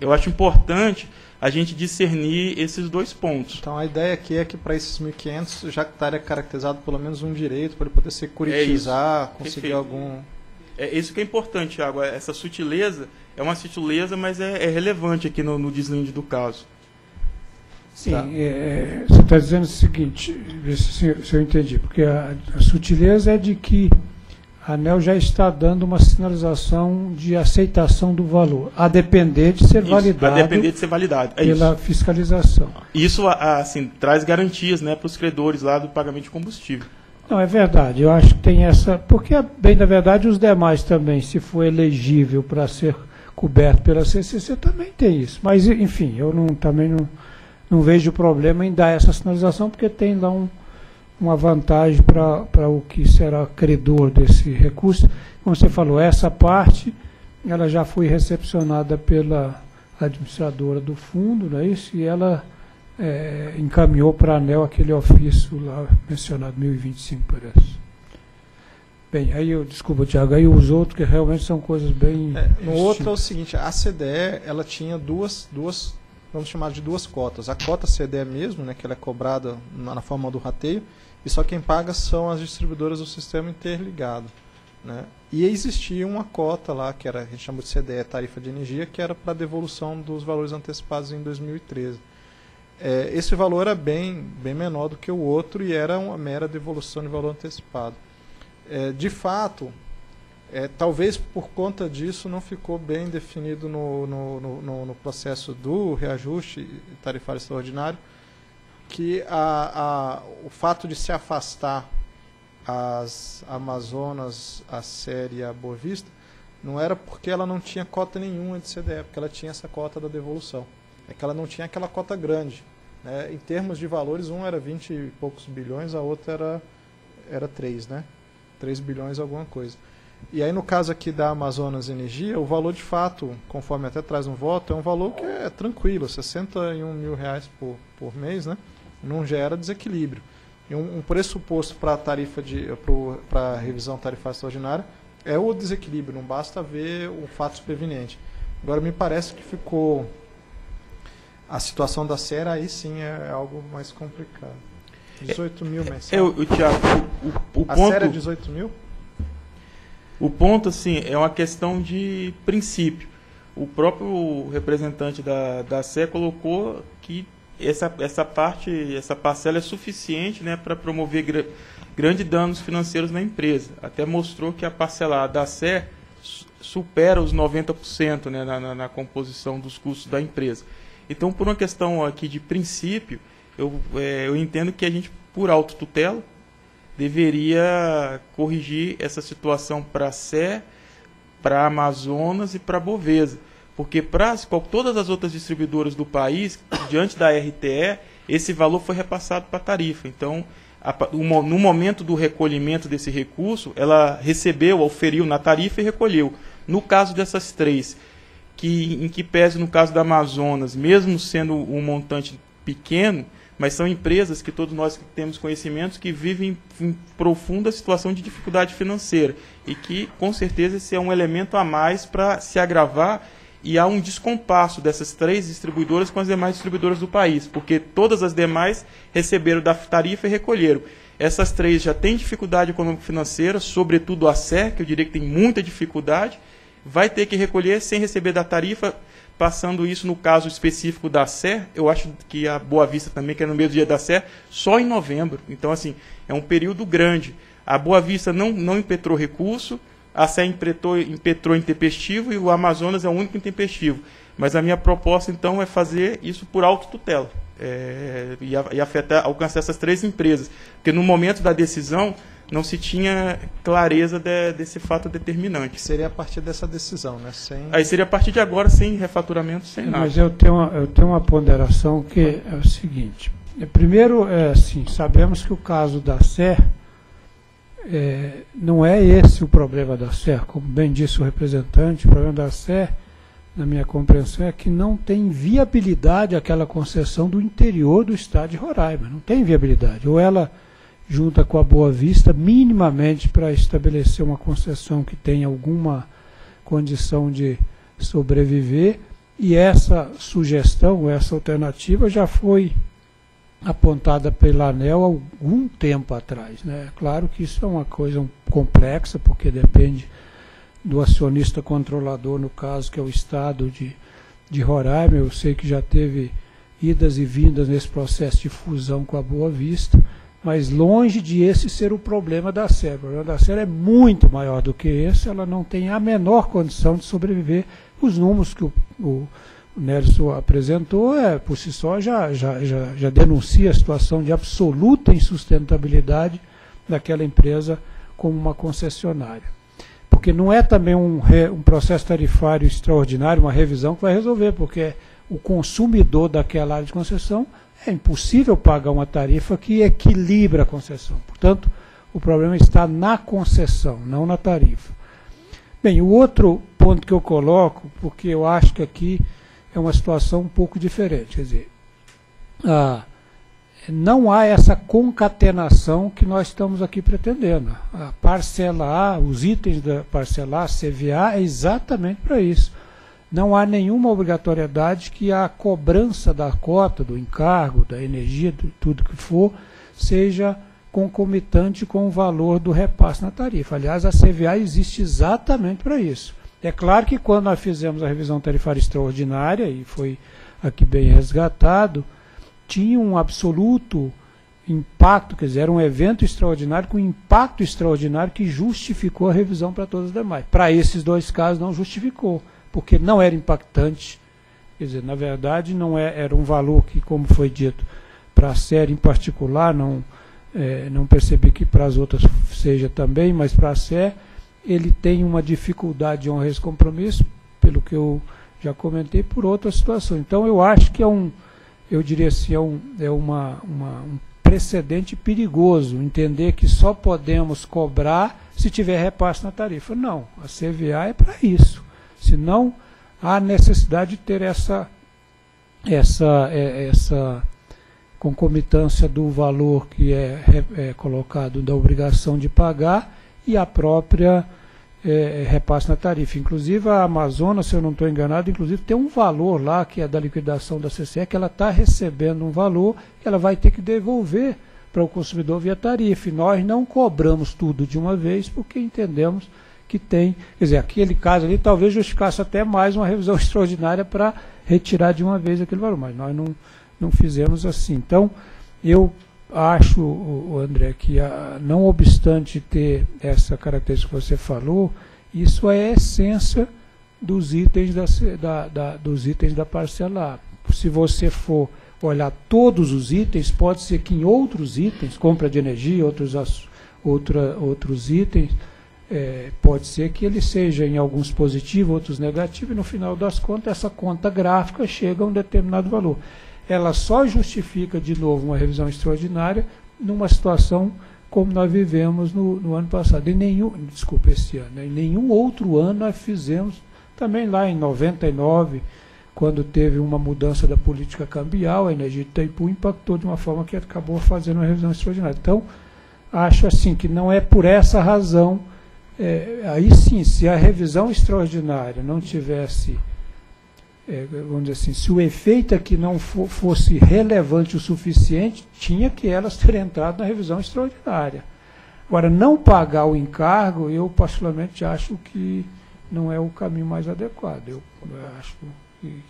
eu acho importante a gente discernir esses dois pontos. Então, a ideia aqui é que para esses 1.500 já estaria caracterizado pelo menos um direito, para ele poder securitizar, conseguir algum... É isso que é importante, Thiago. Essa sutileza é uma sutileza, mas é relevante aqui no deslinde do caso. Sim, tá. Você está dizendo o seguinte, se eu entendi, porque a sutileza é de que a ANEEL já está dando uma sinalização de aceitação do valor, a depender de ser validado. A depender de ser validado. É pela isso. Fiscalização. Isso assim, traz garantias, né, para os credores lá do pagamento de combustível. Não, é verdade, eu acho que tem essa... Porque, bem, na verdade, os demais também, se for elegível para ser coberto pela CCC, também tem isso. Mas, enfim, eu também não vejo problema em dar essa sinalização, porque tem lá uma vantagem para o que será credor desse recurso. Como você falou, essa parte ela já foi recepcionada pela administradora do fundo, não é isso? E ela... encaminhou para a ANEEL aquele ofício lá mencionado, 1025, parece. Bem, aí eu, desculpa, Thiago, aí os outros que realmente são coisas bem... No outro é o seguinte, a CDE, ela tinha duas, vamos chamar de duas cotas. A cota CDE mesmo, né, que ela é cobrada na forma do rateio, e só quem paga são as distribuidoras do sistema interligado, né? E existia uma cota lá, que era, a gente chama de CDE, tarifa de energia, que era para devolução dos valores antecipados em 2013. Esse valor era bem menor do que o outro e era uma mera devolução de valor antecipado. De fato, talvez por conta disso não ficou bem definido no processo do reajuste tarifário extraordinário que o fato de se afastar as Amazonas, a CER e a Boa Vista não era porque ela não tinha cota nenhuma de CDE, porque ela tinha essa cota da devolução. É que ela não tinha aquela cota grande, né? Em termos de valores, um era 20 e poucos bilhões, a outra era 3, né? 3 bilhões alguma coisa. E aí, no caso aqui da Amazonas Energia, o valor de fato, conforme até traz um voto, é um valor que é tranquilo, R$ 61.000 por mês, né? Não gera desequilíbrio. E um pressuposto para a revisão tarifária extraordinária é o desequilíbrio, não basta ver o fato superveniente. Agora, me parece que ficou... A situação da CERR aí sim é algo mais complicado. 18 mil mensais. Thiago, a ponto... A CERR é 18 mil? O ponto, assim, é uma questão de princípio. O próprio representante da CERR colocou que essa parcela é suficiente, né, para promover grandes danos financeiros na empresa. Até mostrou que a parcela da CERR supera os 90%, né, na composição dos custos da empresa. Então, por uma questão aqui de princípio, eu entendo que a gente, por autotutela, deveria corrigir essa situação para a SER, para Amazonas e para a Bovesa. Porque para todas as outras distribuidoras do país, diante da RTE, esse valor foi repassado para a tarifa. Então, no momento do recolhimento desse recurso, ela recebeu, oferiu na tarifa e recolheu. No caso dessas três, em que pese no caso da Amazonas, mesmo sendo um montante pequeno, mas são empresas que todos nós temos conhecimentos que vivem em profunda situação de dificuldade financeira e que, com certeza, esse é um elemento a mais para se agravar, e há um descompasso dessas três distribuidoras com as demais distribuidoras do país, porque todas as demais receberam da tarifa e recolheram. Essas três já têm dificuldade econômico-financeira, sobretudo a SER, que eu diria que tem muita dificuldade, vai ter que recolher sem receber da tarifa, passando isso no caso específico da SER. Eu acho que a Boa Vista também, que é no mesmo dia da SER, só em novembro. Então, assim, é um período grande. A Boa Vista não impetrou recurso, a SER impetrou intempestivo e o Amazonas é o único intempestivo. Mas a minha proposta, então, é fazer isso por autotutela e alcançar essas três empresas. Porque no momento da decisão não se tinha clareza desse fato determinante. Seria a partir dessa decisão, né? Aí seria a partir de agora, sem refaturamento, sem nada. Mas eu tenho uma ponderação que é o seguinte. Primeiro, assim, sabemos que o caso da SER, não é esse o problema da SER. Como bem disse o representante, o problema da SER, na minha compreensão, é que não tem viabilidade aquela concessão do interior do estado de Roraima. Não tem viabilidade. Ou ela... junta com a Boa Vista, minimamente para estabelecer uma concessão que tenha alguma condição de sobreviver, e essa sugestão, essa alternativa já foi apontada pela ANEEL há algum tempo atrás, né? Claro que isso é uma coisa complexa, porque depende do acionista controlador, no caso, que é o Estado de Roraima. Eu sei que já teve idas e vindas nesse processo de fusão com a Boa Vista, mas longe de esse ser o problema da SER. O problema da SER é muito maior do que esse, ela não tem a menor condição de sobreviver. Os números que o Nércio apresentou, por si só, já denuncia a situação de absoluta insustentabilidade daquela empresa como uma concessionária. Porque não é também um processo tarifário extraordinário, uma revisão que vai resolver, porque o consumidor daquela área de concessão... é impossível pagar uma tarifa que equilibra a concessão. Portanto, o problema está na concessão, não na tarifa. Bem, o outro ponto que eu coloco, porque eu acho que aqui é uma situação um pouco diferente, quer dizer, não há essa concatenação que nós estamos aqui pretendendo. A parcela A, os itens da parcela A, CVA, é exatamente para isso. Não há nenhuma obrigatoriedade que a cobrança da cota, do encargo, da energia, tudo que for, seja concomitante com o valor do repasse na tarifa. Aliás, a CVA existe exatamente para isso. É claro que quando nós fizemos a revisão tarifária extraordinária, e foi aqui bem resgatado, tinha um absoluto impacto, quer dizer, era um evento extraordinário com impacto extraordinário que justificou a revisão para todos os demais. Para esses dois casos não justificou, porque não era impactante, quer dizer, na verdade, não era um valor que, como foi dito, para a SER em particular, não percebi que para as outras seja também, mas para a SER, ele tem uma dificuldade de honrar esse compromisso, pelo que eu já comentei, por outra situação. Então, eu acho que eu diria assim, um precedente perigoso, entender que só podemos cobrar se tiver repasse na tarifa. Não, a CVA é para isso. Senão, há necessidade de ter essa concomitância do valor que é colocado da obrigação de pagar e a própria repasse na tarifa. Inclusive a Amazonas, se eu não estou enganado, inclusive tem um valor lá, que é da liquidação da CCE, que ela está recebendo um valor que ela vai ter que devolver para o consumidor via tarifa. E nós não cobramos tudo de uma vez, porque entendemos que tem, quer dizer, aquele caso ali talvez justificasse até mais uma revisão extraordinária para retirar de uma vez aquele valor, mas nós não fizemos assim. Então, eu acho, André, que não obstante ter essa característica que você falou, isso é a essência dos itens da parcela A. Se você for olhar todos os itens, pode ser que em outros itens, compra de energia, outros itens, pode ser que ele seja em alguns positivo, outros negativo, e no final das contas essa conta gráfica chega a um determinado valor. Ela só justifica de novo uma revisão extraordinária numa situação como nós vivemos no ano passado. Esse ano, em nenhum outro ano nós fizemos, também lá em 99, quando teve uma mudança da política cambial, a energia de Itaipu impactou de uma forma que acabou fazendo uma revisão extraordinária. Então, acho assim que não é por essa razão. Aí sim, se a revisão extraordinária não tivesse, vamos dizer assim, se o efeito aqui não fosse relevante o suficiente, tinha que elas terem entrado na revisão extraordinária. Agora, não pagar o encargo, eu particularmente acho que não é o caminho mais adequado. Eu acho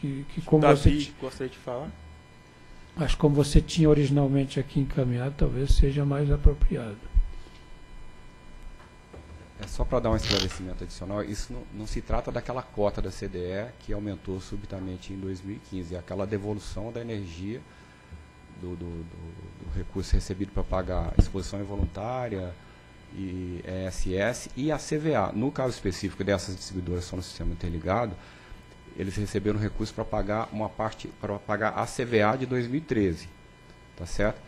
que como Davi, você gostaria de falar? Acho que como você tinha originalmente aqui encaminhado, talvez seja mais apropriado. Só para dar um esclarecimento adicional, isso não se trata daquela cota da CDE que aumentou subitamente em 2015, aquela devolução da energia do recurso recebido para pagar a exposição involuntária, e ESS e a CVA. No caso específico dessas distribuidoras que são no sistema interligado, eles receberam recurso para pagar uma parte, para pagar a CVA de 2013, tá certo?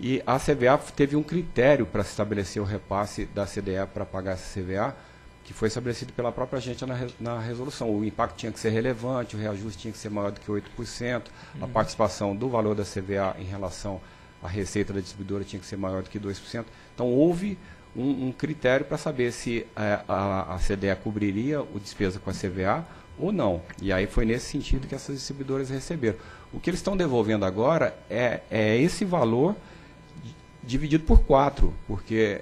E a CVA teve um critério para estabelecer o repasse da CDE para pagar essa CVA, que foi estabelecido pela própria agência na resolução. O impacto tinha que ser relevante, o reajuste tinha que ser maior do que 8%, a participação do valor da CVA em relação à receita da distribuidora tinha que ser maior do que 2%. Então, houve um critério para saber se a CDE cobriria a despesa com a CVA ou não. E aí foi nesse sentido que essas distribuidoras receberam. O que eles estão devolvendo agora é esse valor dividido por 4, porque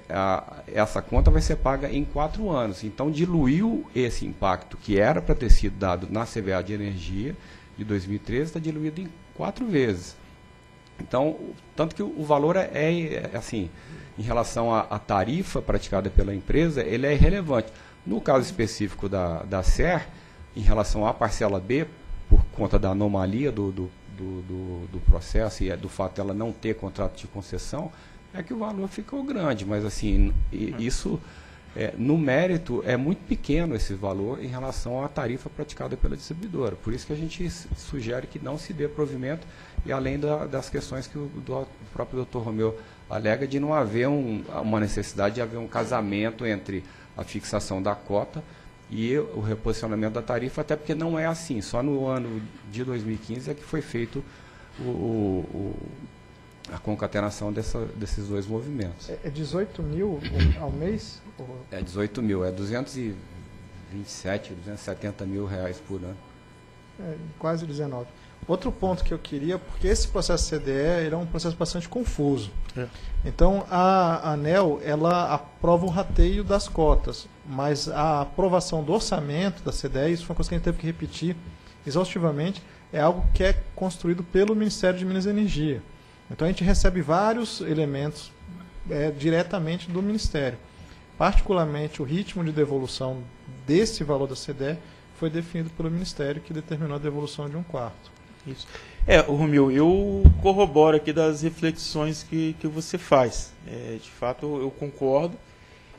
essa conta vai ser paga em 4 anos. Então, diluiu esse impacto que era para ter sido dado na CVA de energia de 2013, está diluído em 4 vezes. Então, tanto que o valor assim, em relação à tarifa praticada pela empresa, ele é irrelevante. No caso específico da CERR, em relação à parcela B, por conta da anomalia do processo e do fato dela não ter contrato de concessão, é que o valor ficou grande, mas assim, isso no mérito é muito pequeno esse valor em relação à tarifa praticada pela distribuidora. Por isso que a gente sugere que não se dê provimento, e além das questões que o próprio Dr. Romeu alega, de não haver uma necessidade de haver um casamento entre a fixação da cota e o reposicionamento da tarifa, até porque não é assim. Só no ano de 2015 é que foi feito a concatenação desses dois movimentos. É 18 mil ao mês? É 18 mil, é 227, 270 mil reais por ano. É, quase 19. Outro ponto que eu queria, porque esse processo CDE ele é um processo bastante confuso. É. Então, a ANEEL, ela aprova o rateio das cotas, mas a aprovação do orçamento da CDE, isso foi uma coisa que a gente teve que repetir exaustivamente, é algo que é construído pelo Ministério de Minas e Energia. Então, a gente recebe vários elementos diretamente do Ministério. Particularmente, o ritmo de devolução desse valor da CDE foi definido pelo Ministério, que determinou a devolução de 1/4. Isso. Romeu, eu corroboro aqui das reflexões que você faz. De fato, eu concordo.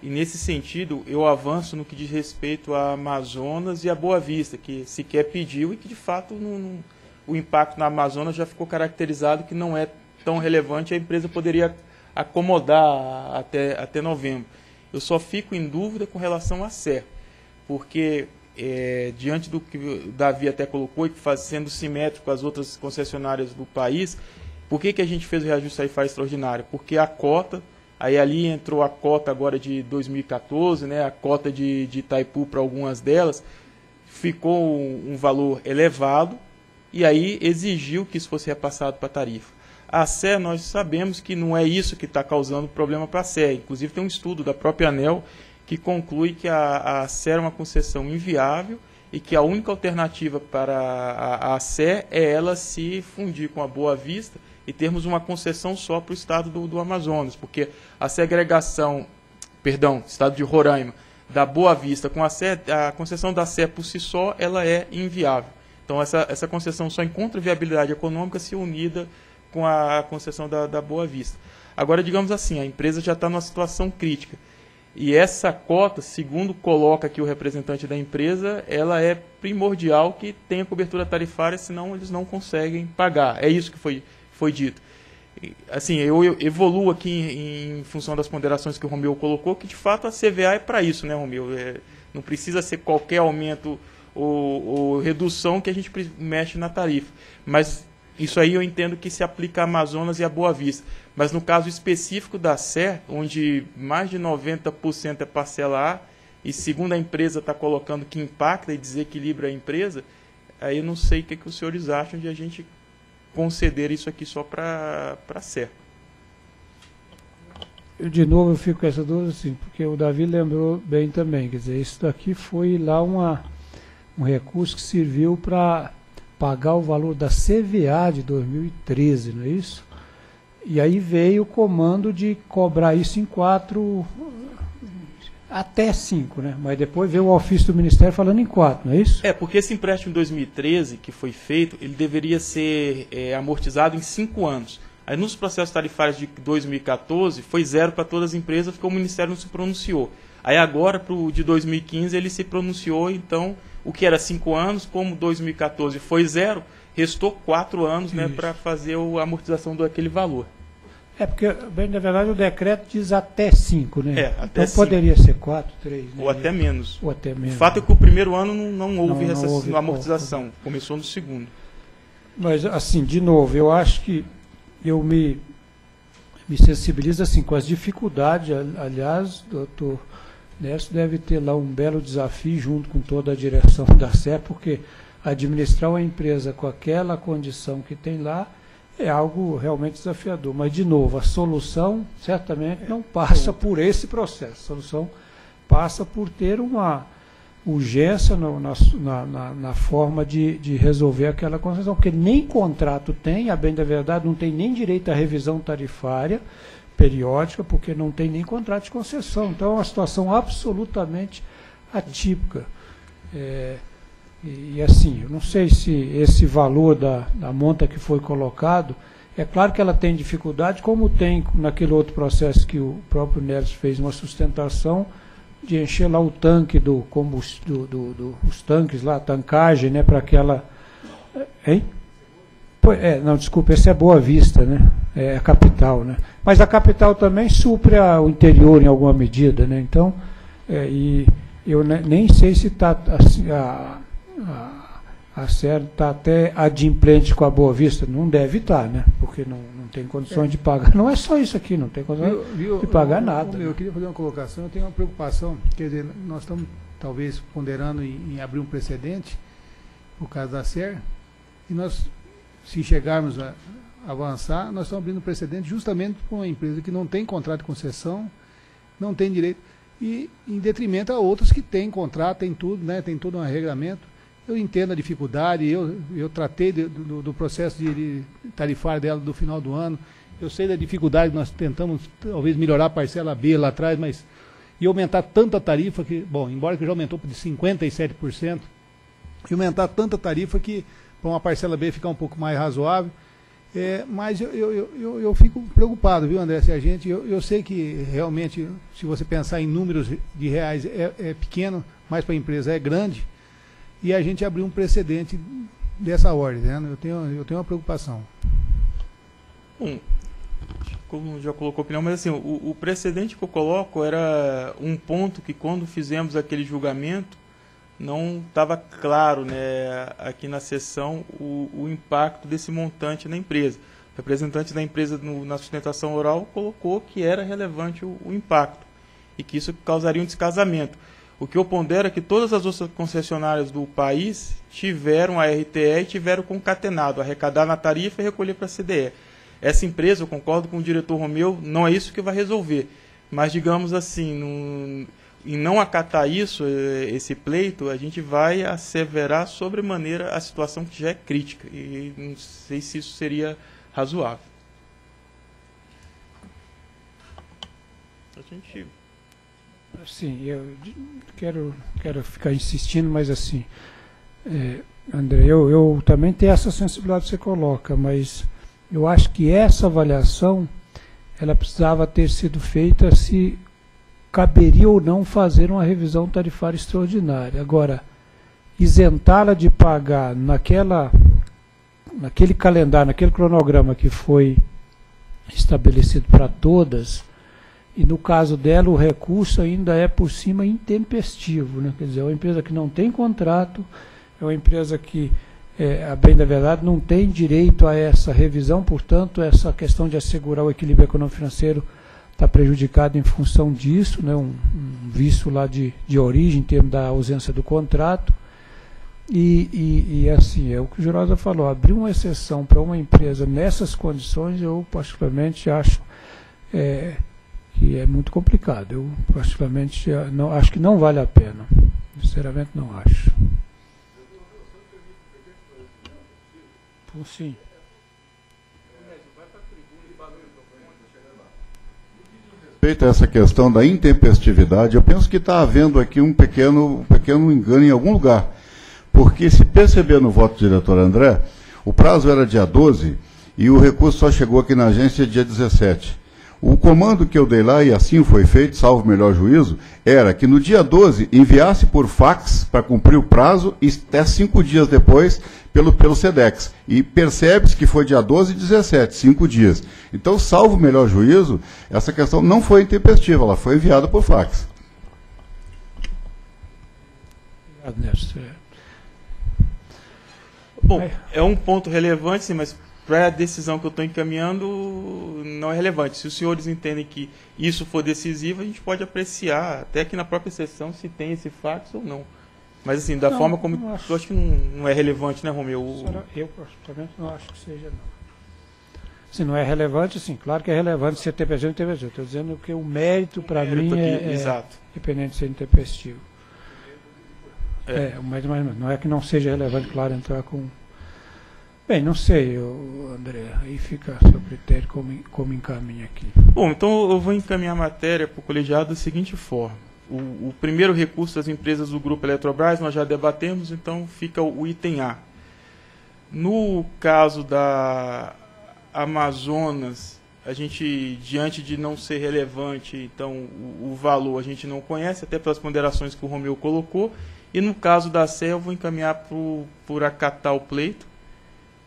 E, nesse sentido, eu avanço no que diz respeito a Amazonas e a Boa Vista, que sequer pediu e que, de fato, o impacto na Amazonas já ficou caracterizado que não é tão relevante, a empresa poderia acomodar até novembro. Eu só fico em dúvida com relação à CER, porque... diante do que o Davi até colocou, e que sendo simétrico às outras concessionárias do país, por que a gente fez o reajuste tarifário extraordinário? Porque a cota Aí ali entrou a cota agora de 2014, né, a cota de Itaipu para algumas delas, ficou um valor elevado e aí exigiu que isso fosse repassado para a tarifa. A SER, nós sabemos que não é isso que está causando problema para a SER. Inclusive tem um estudo da própria ANEEL que conclui que a SER é uma concessão inviável e que a única alternativa para a SER é ela se fundir com a Boa Vista e termos uma concessão só para o estado do Amazonas, porque a segregação, perdão, estado de Roraima, da Boa Vista com a concessão da SER por si só, ela é inviável. Então essa concessão só encontra viabilidade econômica se unida com a concessão da Boa Vista. Agora, digamos assim, a empresa já está numa situação crítica, e essa cota, segundo coloca aqui o representante da empresa, ela é primordial que tenha cobertura tarifária, senão eles não conseguem pagar. É isso que foi dito. Assim, eu evoluo aqui em função das ponderações que o Romeu colocou, que de fato a CVA é para isso, né, Romeu? Não precisa ser qualquer aumento ou redução que a gente mexe na tarifa. Mas isso aí eu entendo que se aplica a Amazonas e a Boa Vista. Mas no caso específico da SER, onde mais de 90% é parcela A, e segundo a empresa está colocando que impacta e desequilibra a empresa, aí eu não sei o que, que os senhores acham de a gente conceder isso aqui só para a SER. Eu, de novo, eu fico com essa dúvida, sim, porque o Davi lembrou bem também, quer dizer, isso daqui foi lá um recurso que serviu para pagar o valor da CVA de 2013, não é isso? E aí veio o comando de cobrar isso em 4 até 5, né? Mas depois veio o ofício do Ministério falando em 4, não é isso? É, porque esse empréstimo de 2013 que foi feito, ele deveria ser amortizado em 5 anos. Aí nos processos tarifários de 2014 foi zero para todas as empresas, porque o Ministério não se pronunciou. Aí agora, para o de 2015, ele se pronunciou, então o que era 5 anos, como 2014 foi zero, restou 4 anos, né, para fazer a amortização daquele valor. É, porque, bem, na verdade, o decreto diz até 5, né? É, até então 5. Poderia ser 4, 3, né? Ou até menos. Ou até menos. O fato é que o primeiro ano não houve amortização, começou no segundo. Mas, assim, de novo, eu acho que eu me sensibilizo assim, com as dificuldades, aliás, doutor Nércio deve ter lá um belo desafio junto com toda a direção da SER, porque administrar uma empresa com aquela condição que tem lá é algo realmente desafiador, mas, de novo, a solução certamente não passa por esse processo. A solução passa por ter uma urgência na forma de resolver aquela concessão, porque nem contrato tem, a bem da verdade, não tem nem direito à revisão tarifária periódica, porque não tem nem contrato de concessão. Então, é uma situação absolutamente atípica. E assim, eu não sei se esse valor da monta que foi colocado, é claro que ela tem dificuldade, como tem naquele outro processo que o próprio Nércio fez uma sustentação de encher lá o tanque do combustível, os tanques lá, a tancagem, né, para aquela... Hein? Não, desculpa, esse é Boa Vista, né? É a capital, né? Mas a capital também supre o interior em alguma medida, né? Então, e eu nem sei se está... Assim, a SER está até adimplente com a Boa Vista, não deve estar, né? Porque não tem condições de pagar. Não é só isso aqui, não tem condições de pagar nada. Eu queria fazer uma colocação, eu tenho uma preocupação, quer dizer, nós estamos talvez ponderando em abrir um precedente por causa da SER, e nós, se chegarmos a avançar, nós estamos abrindo um precedente justamente para uma empresa que não tem contrato de concessão, não tem direito, e em detrimento a outros que têm contrato, tem tudo, né? Tem todo um regramento. Eu entendo a dificuldade, eu tratei do processo de tarifário dela do final do ano, eu sei da dificuldade, nós tentamos talvez melhorar a parcela B lá atrás, mas e aumentar tanta tarifa que, bom, embora que já aumentou de 57%, e aumentar tanta tarifa que para uma parcela B ficar um pouco mais razoável, mas eu fico preocupado, viu, André, se a gente, eu sei que realmente, se você pensar em números de reais, é pequeno, mas para a empresa é grande, e a gente abriu um precedente dessa ordem, né? Eu tenho uma preocupação. Bom, como já colocou opinião, mas assim, o precedente que eu coloco era um ponto que quando fizemos aquele julgamento, não estava claro, né, aqui na sessão o impacto desse montante na empresa. representante da empresa na sustentação oral colocou que era relevante o impacto e que isso causaria um descasamento. O que eu pondero é que todas as outras concessionárias do país tiveram a RTE e tiveram concatenado, arrecadar na tarifa e recolher para a CDE. Essa empresa, eu concordo com o diretor Romeu, não é isso que vai resolver. Mas, digamos assim, em não acatar isso, esse pleito, a gente vai asseverar sobremaneira a situação que já é crítica. E não sei se isso seria razoável. A gente... Sim, eu quero ficar insistindo, mas assim, André, eu também tenho essa sensibilidade que você coloca, mas eu acho que essa avaliação, ela precisava ter sido feita se caberia ou não fazer uma revisão tarifária extraordinária. Agora, isentá-la de pagar naquele calendário, naquele cronograma que foi estabelecido para todas... E, no caso dela, o recurso ainda é, por cima, intempestivo. Né? Quer dizer, é uma empresa que não tem contrato, é uma empresa que, a bem da verdade, não tem direito a essa revisão, portanto, essa questão de assegurar o equilíbrio econômico-financeiro está prejudicada em função disso, né? um vício lá de origem, em termos da ausência do contrato. E assim, é o que o Jurosa falou, abrir uma exceção para uma empresa nessas condições, eu, particularmente, acho... que é muito complicado. Eu, particularmente, acho que não vale a pena. Sinceramente, não acho. Por sim. Respeito a essa questão da intempestividade, eu penso que está havendo aqui um pequeno engano em algum lugar. Porque se perceber no voto do diretor André, o prazo era dia 12 e o recurso só chegou aqui na agência dia 17. O comando que eu dei lá, e assim foi feito, salvo o melhor juízo, era que no dia 12 enviasse por fax para cumprir o prazo e até 5 dias depois pelo SEDEX. E percebe-se que foi dia 12 e 17, 5 dias. Então, salvo o melhor juízo, essa questão não foi intempestiva, ela foi enviada por fax. Obrigado, Néstor. Bom, é um ponto relevante, sim, mas... Para a decisão que eu estou encaminhando, não é relevante. Se os senhores entendem que isso for decisivo, a gente pode apreciar, até que na própria sessão, se tem esse fax ou não. Mas, assim, da forma como... Eu acho que não é relevante, né, Romeu? Eu, particularmente, não acho que seja, não. Se não é relevante, sim, claro que é relevante se é TPG ou TPG. Estou dizendo que o mérito, para mim, é independente de ser intempestivo. Mas não é que não seja relevante, claro, entrar com... Bem, não sei, André, aí fica a seu critério como encaminha aqui. Bom, então eu vou encaminhar a matéria para o colegiado da seguinte forma. O primeiro recurso das empresas do Grupo Eletrobras, nós já debatemos, então fica o item A. No caso da Amazonas, a gente, diante de não ser relevante, então o valor a gente não conhece, até pelas ponderações que o Romeu colocou, e no caso da CEAL, eu vou encaminhar por acatar o pleito.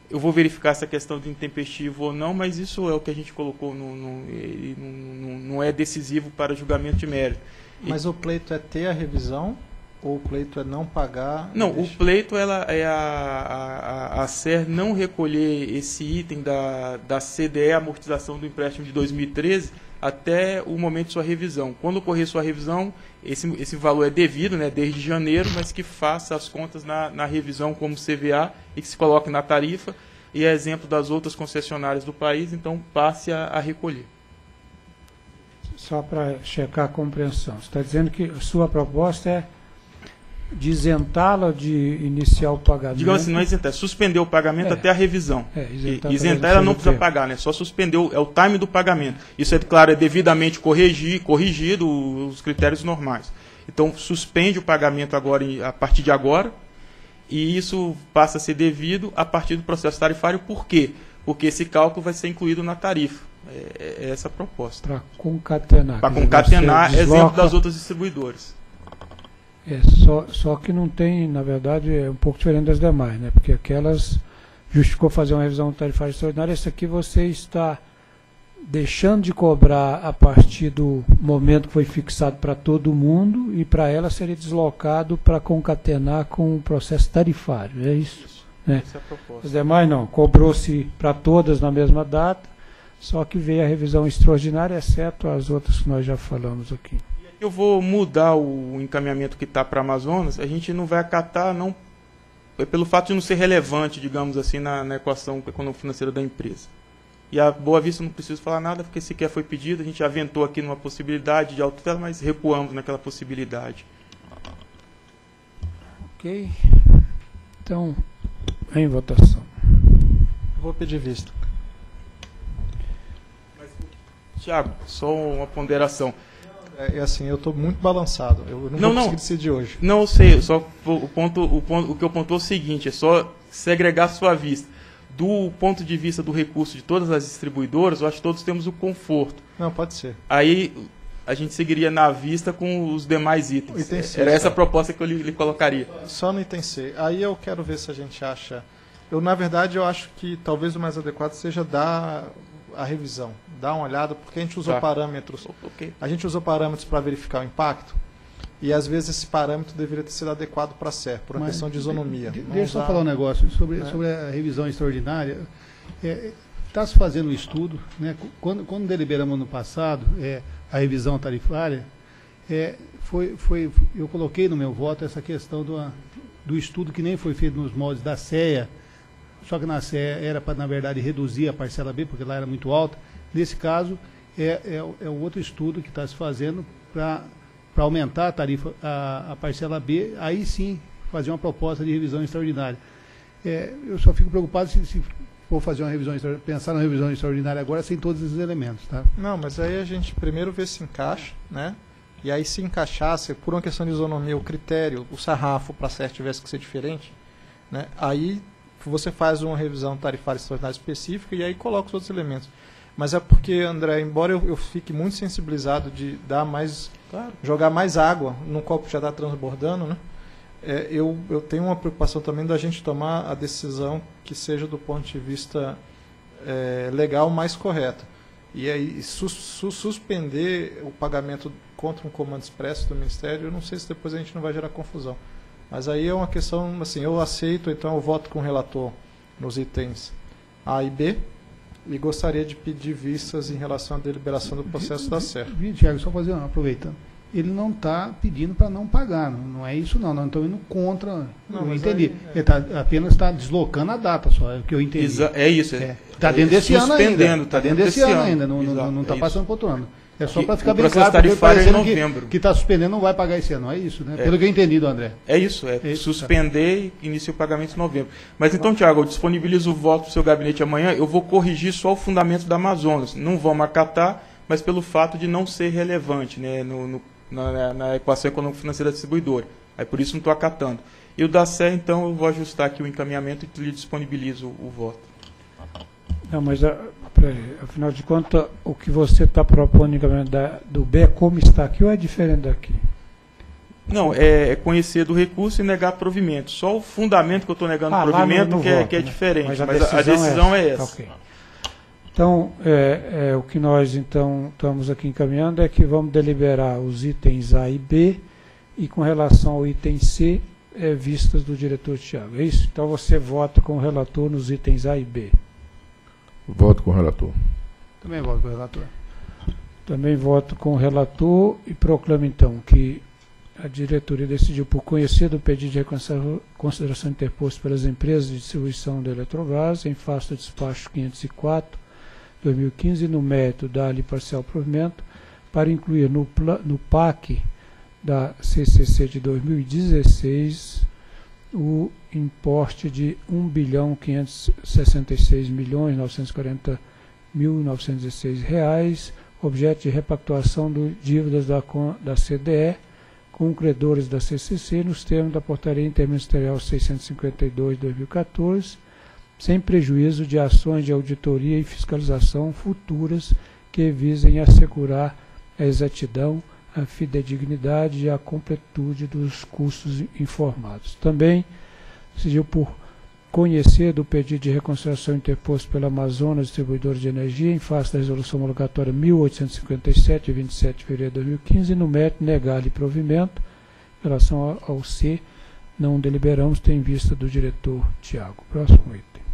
Eu vou verificar essa questão de intempestivo ou não, mas isso é o que a gente colocou, não é decisivo para julgamento de mérito. Mas o pleito é ter a revisão ou o pleito é não pagar? Não, o pleito é a CER não recolher esse item da CDE, amortização do empréstimo de 2013, até o momento de sua revisão. Quando ocorrer sua revisão, esse valor é devido, né, desde janeiro, mas que faça as contas na revisão como CVA e que se coloque na tarifa, e é exemplo das outras concessionárias do país, então passe a recolher. Só para checar a compreensão, você está dizendo que sua proposta é de isentá-la de iniciar o pagamento. Digamos assim, não é isentar, é suspender o pagamento até a revisão. Isentar ela não precisa pagar, né? Só suspendeu, é o time do pagamento. Isso, é claro, é devidamente corrigido os critérios normais. Então, suspende o pagamento agora, a partir de agora, e isso passa a ser devido a partir do processo tarifário. Por quê? Porque esse cálculo vai ser incluído na tarifa. É essa a proposta. Para concatenar. Para concatenar, exemplo das outras distribuidoras. Só que não tem, na verdade, é um pouco diferente das demais, né? Porque aquelas justificou fazer uma revisão tarifária extraordinária. Esse aqui você está deixando de cobrar a partir do momento que foi fixado para todo mundo e para ela seria deslocado para concatenar com o processo tarifário, é isso? Né? Essa é a proposta. Os demais não, cobrou-se para todas na mesma data, só que veio a revisão extraordinária, exceto as outras que nós já falamos aqui. Eu vou mudar o encaminhamento que está para Amazonas, a gente não vai acatar, não, pelo fato de não ser relevante, digamos assim, na equação econômico-financeira da empresa. E a Boa Vista não preciso falar nada, porque sequer foi pedido, a gente aventou aqui numa possibilidade de autotela, mas recuamos naquela possibilidade. Ok. Então, em votação. Vou pedir vista. Thiago, só uma ponderação. É assim, eu estou muito balançado. Eu não vou conseguir decidir hoje. Não, eu sei. Só o que eu pontuo é o seguinte, é só segregar a sua vista. Do ponto de vista do recurso de todas as distribuidoras, eu acho que todos temos o conforto. Não, pode ser. Aí a gente seguiria na vista com os demais itens. Item C, era essa a proposta que eu lhe colocaria. Só no item C. Aí eu quero ver se a gente acha... Na verdade, eu acho que talvez o mais adequado seja dar a revisão. Dar uma olhada, porque a gente usou parâmetros. Okay. A gente usou parâmetros para verificar o impacto. E, às vezes, esse parâmetro deveria ter sido adequado para a CER, por uma questão de isonomia. Deixa eu só falar um negócio sobre a revisão extraordinária. Está se fazendo um estudo. Né? Quando deliberamos no passado a revisão tarifária, eu coloquei no meu voto essa questão do estudo que nem foi feito nos moldes da CEA, só que na CEA era para, na verdade, reduzir a parcela B, porque lá era muito alta. Nesse caso, é um outro estudo que está se fazendo para aumentar a tarifa, a parcela B, aí sim fazer uma proposta de revisão extraordinária. Eu só fico preocupado se for fazer uma revisão extraordinária, pensar na revisão extraordinária agora sem todos esses elementos, tá? Não, mas aí a gente primeiro vê se encaixa, né? E aí se encaixasse, por uma questão de isonomia, o critério, o sarrafo para CER tivesse que ser diferente, né? Aí você faz uma revisão tarifária extraordinária específica e aí coloca os outros elementos. Mas é porque, André, embora eu fique muito sensibilizado de dar mais, jogar mais água num copo que já está transbordando, né? Eu tenho uma preocupação também da gente tomar a decisão que seja do ponto de vista legal mais correta. E aí suspender o pagamento contra um comando expresso do Ministério, eu não sei se depois a gente não vai gerar confusão. Mas aí é uma questão, assim, eu aceito, então eu voto com o relator nos itens A e B, e gostaria de pedir vistas em relação à deliberação do processo da CERR. Thiago, só fazer aproveitando. Ele não está pedindo para não pagar, não é isso não, não estamos indo contra, não entendi. Ele apenas está deslocando a data só, é o que eu entendi. É isso. Está dentro desse ano ainda. Está dentro desse ano ainda, não está passando para outro ano. É só para ficar bem claro, porque parecendo que está suspendendo não vai pagar esse ano, é isso, né? Pelo que eu entendi do André. É isso, suspender e iniciar o pagamento em novembro. Mas então, Thiago, eu disponibilizo o voto para o seu gabinete amanhã, eu vou corrigir só o fundamento da Amazonas. Não vamos acatar, mas pelo fato de não ser relevante, né, na equação econômico-financeira distribuidora. Aí por isso não estou acatando. E o da CER, então, eu vou ajustar aqui o encaminhamento e lhe disponibilizo o voto. Não, mas, afinal de contas, o que você está propondo do B, como está aqui, ou é diferente daqui? Não, é conhecer do recurso e negar provimento. Só o fundamento que eu estou negando provimento que é diferente, mas a decisão é essa. Okay. Então, o que nós então estamos aqui encaminhando é que vamos deliberar os itens A e B, e com relação ao item C, vistas do diretor Thiago. É isso? Então você vota com o relator nos itens A e B. Voto com o relator. Também voto com o relator. Também voto com o relator e proclamo, então, que a diretoria decidiu, por conhecer do pedido de reconsideração interposto pelas empresas de distribuição da Eletrobras, em face do despacho 504/2015, no mérito dar-lhe parcial provimento, para incluir no PAC da CCC de 2016... o importe de R$ 1.566.940.916, objeto de repactuação de dívidas da CDE com credores da CCC, nos termos da Portaria Interministerial 652/2014, sem prejuízo de ações de auditoria e fiscalização futuras que visem assegurar a exatidão, a fidedignidade e a completude dos custos informados. Também decidiu por conhecer do pedido de reconsideração interposto pela Amazonas Distribuidora de Energia em face da Resolução Homologatória 1857, de 27 de fevereiro de 2015, no mérito negar-lhe provimento em relação ao C não deliberamos, tem vista do diretor Thiago. Próximo item.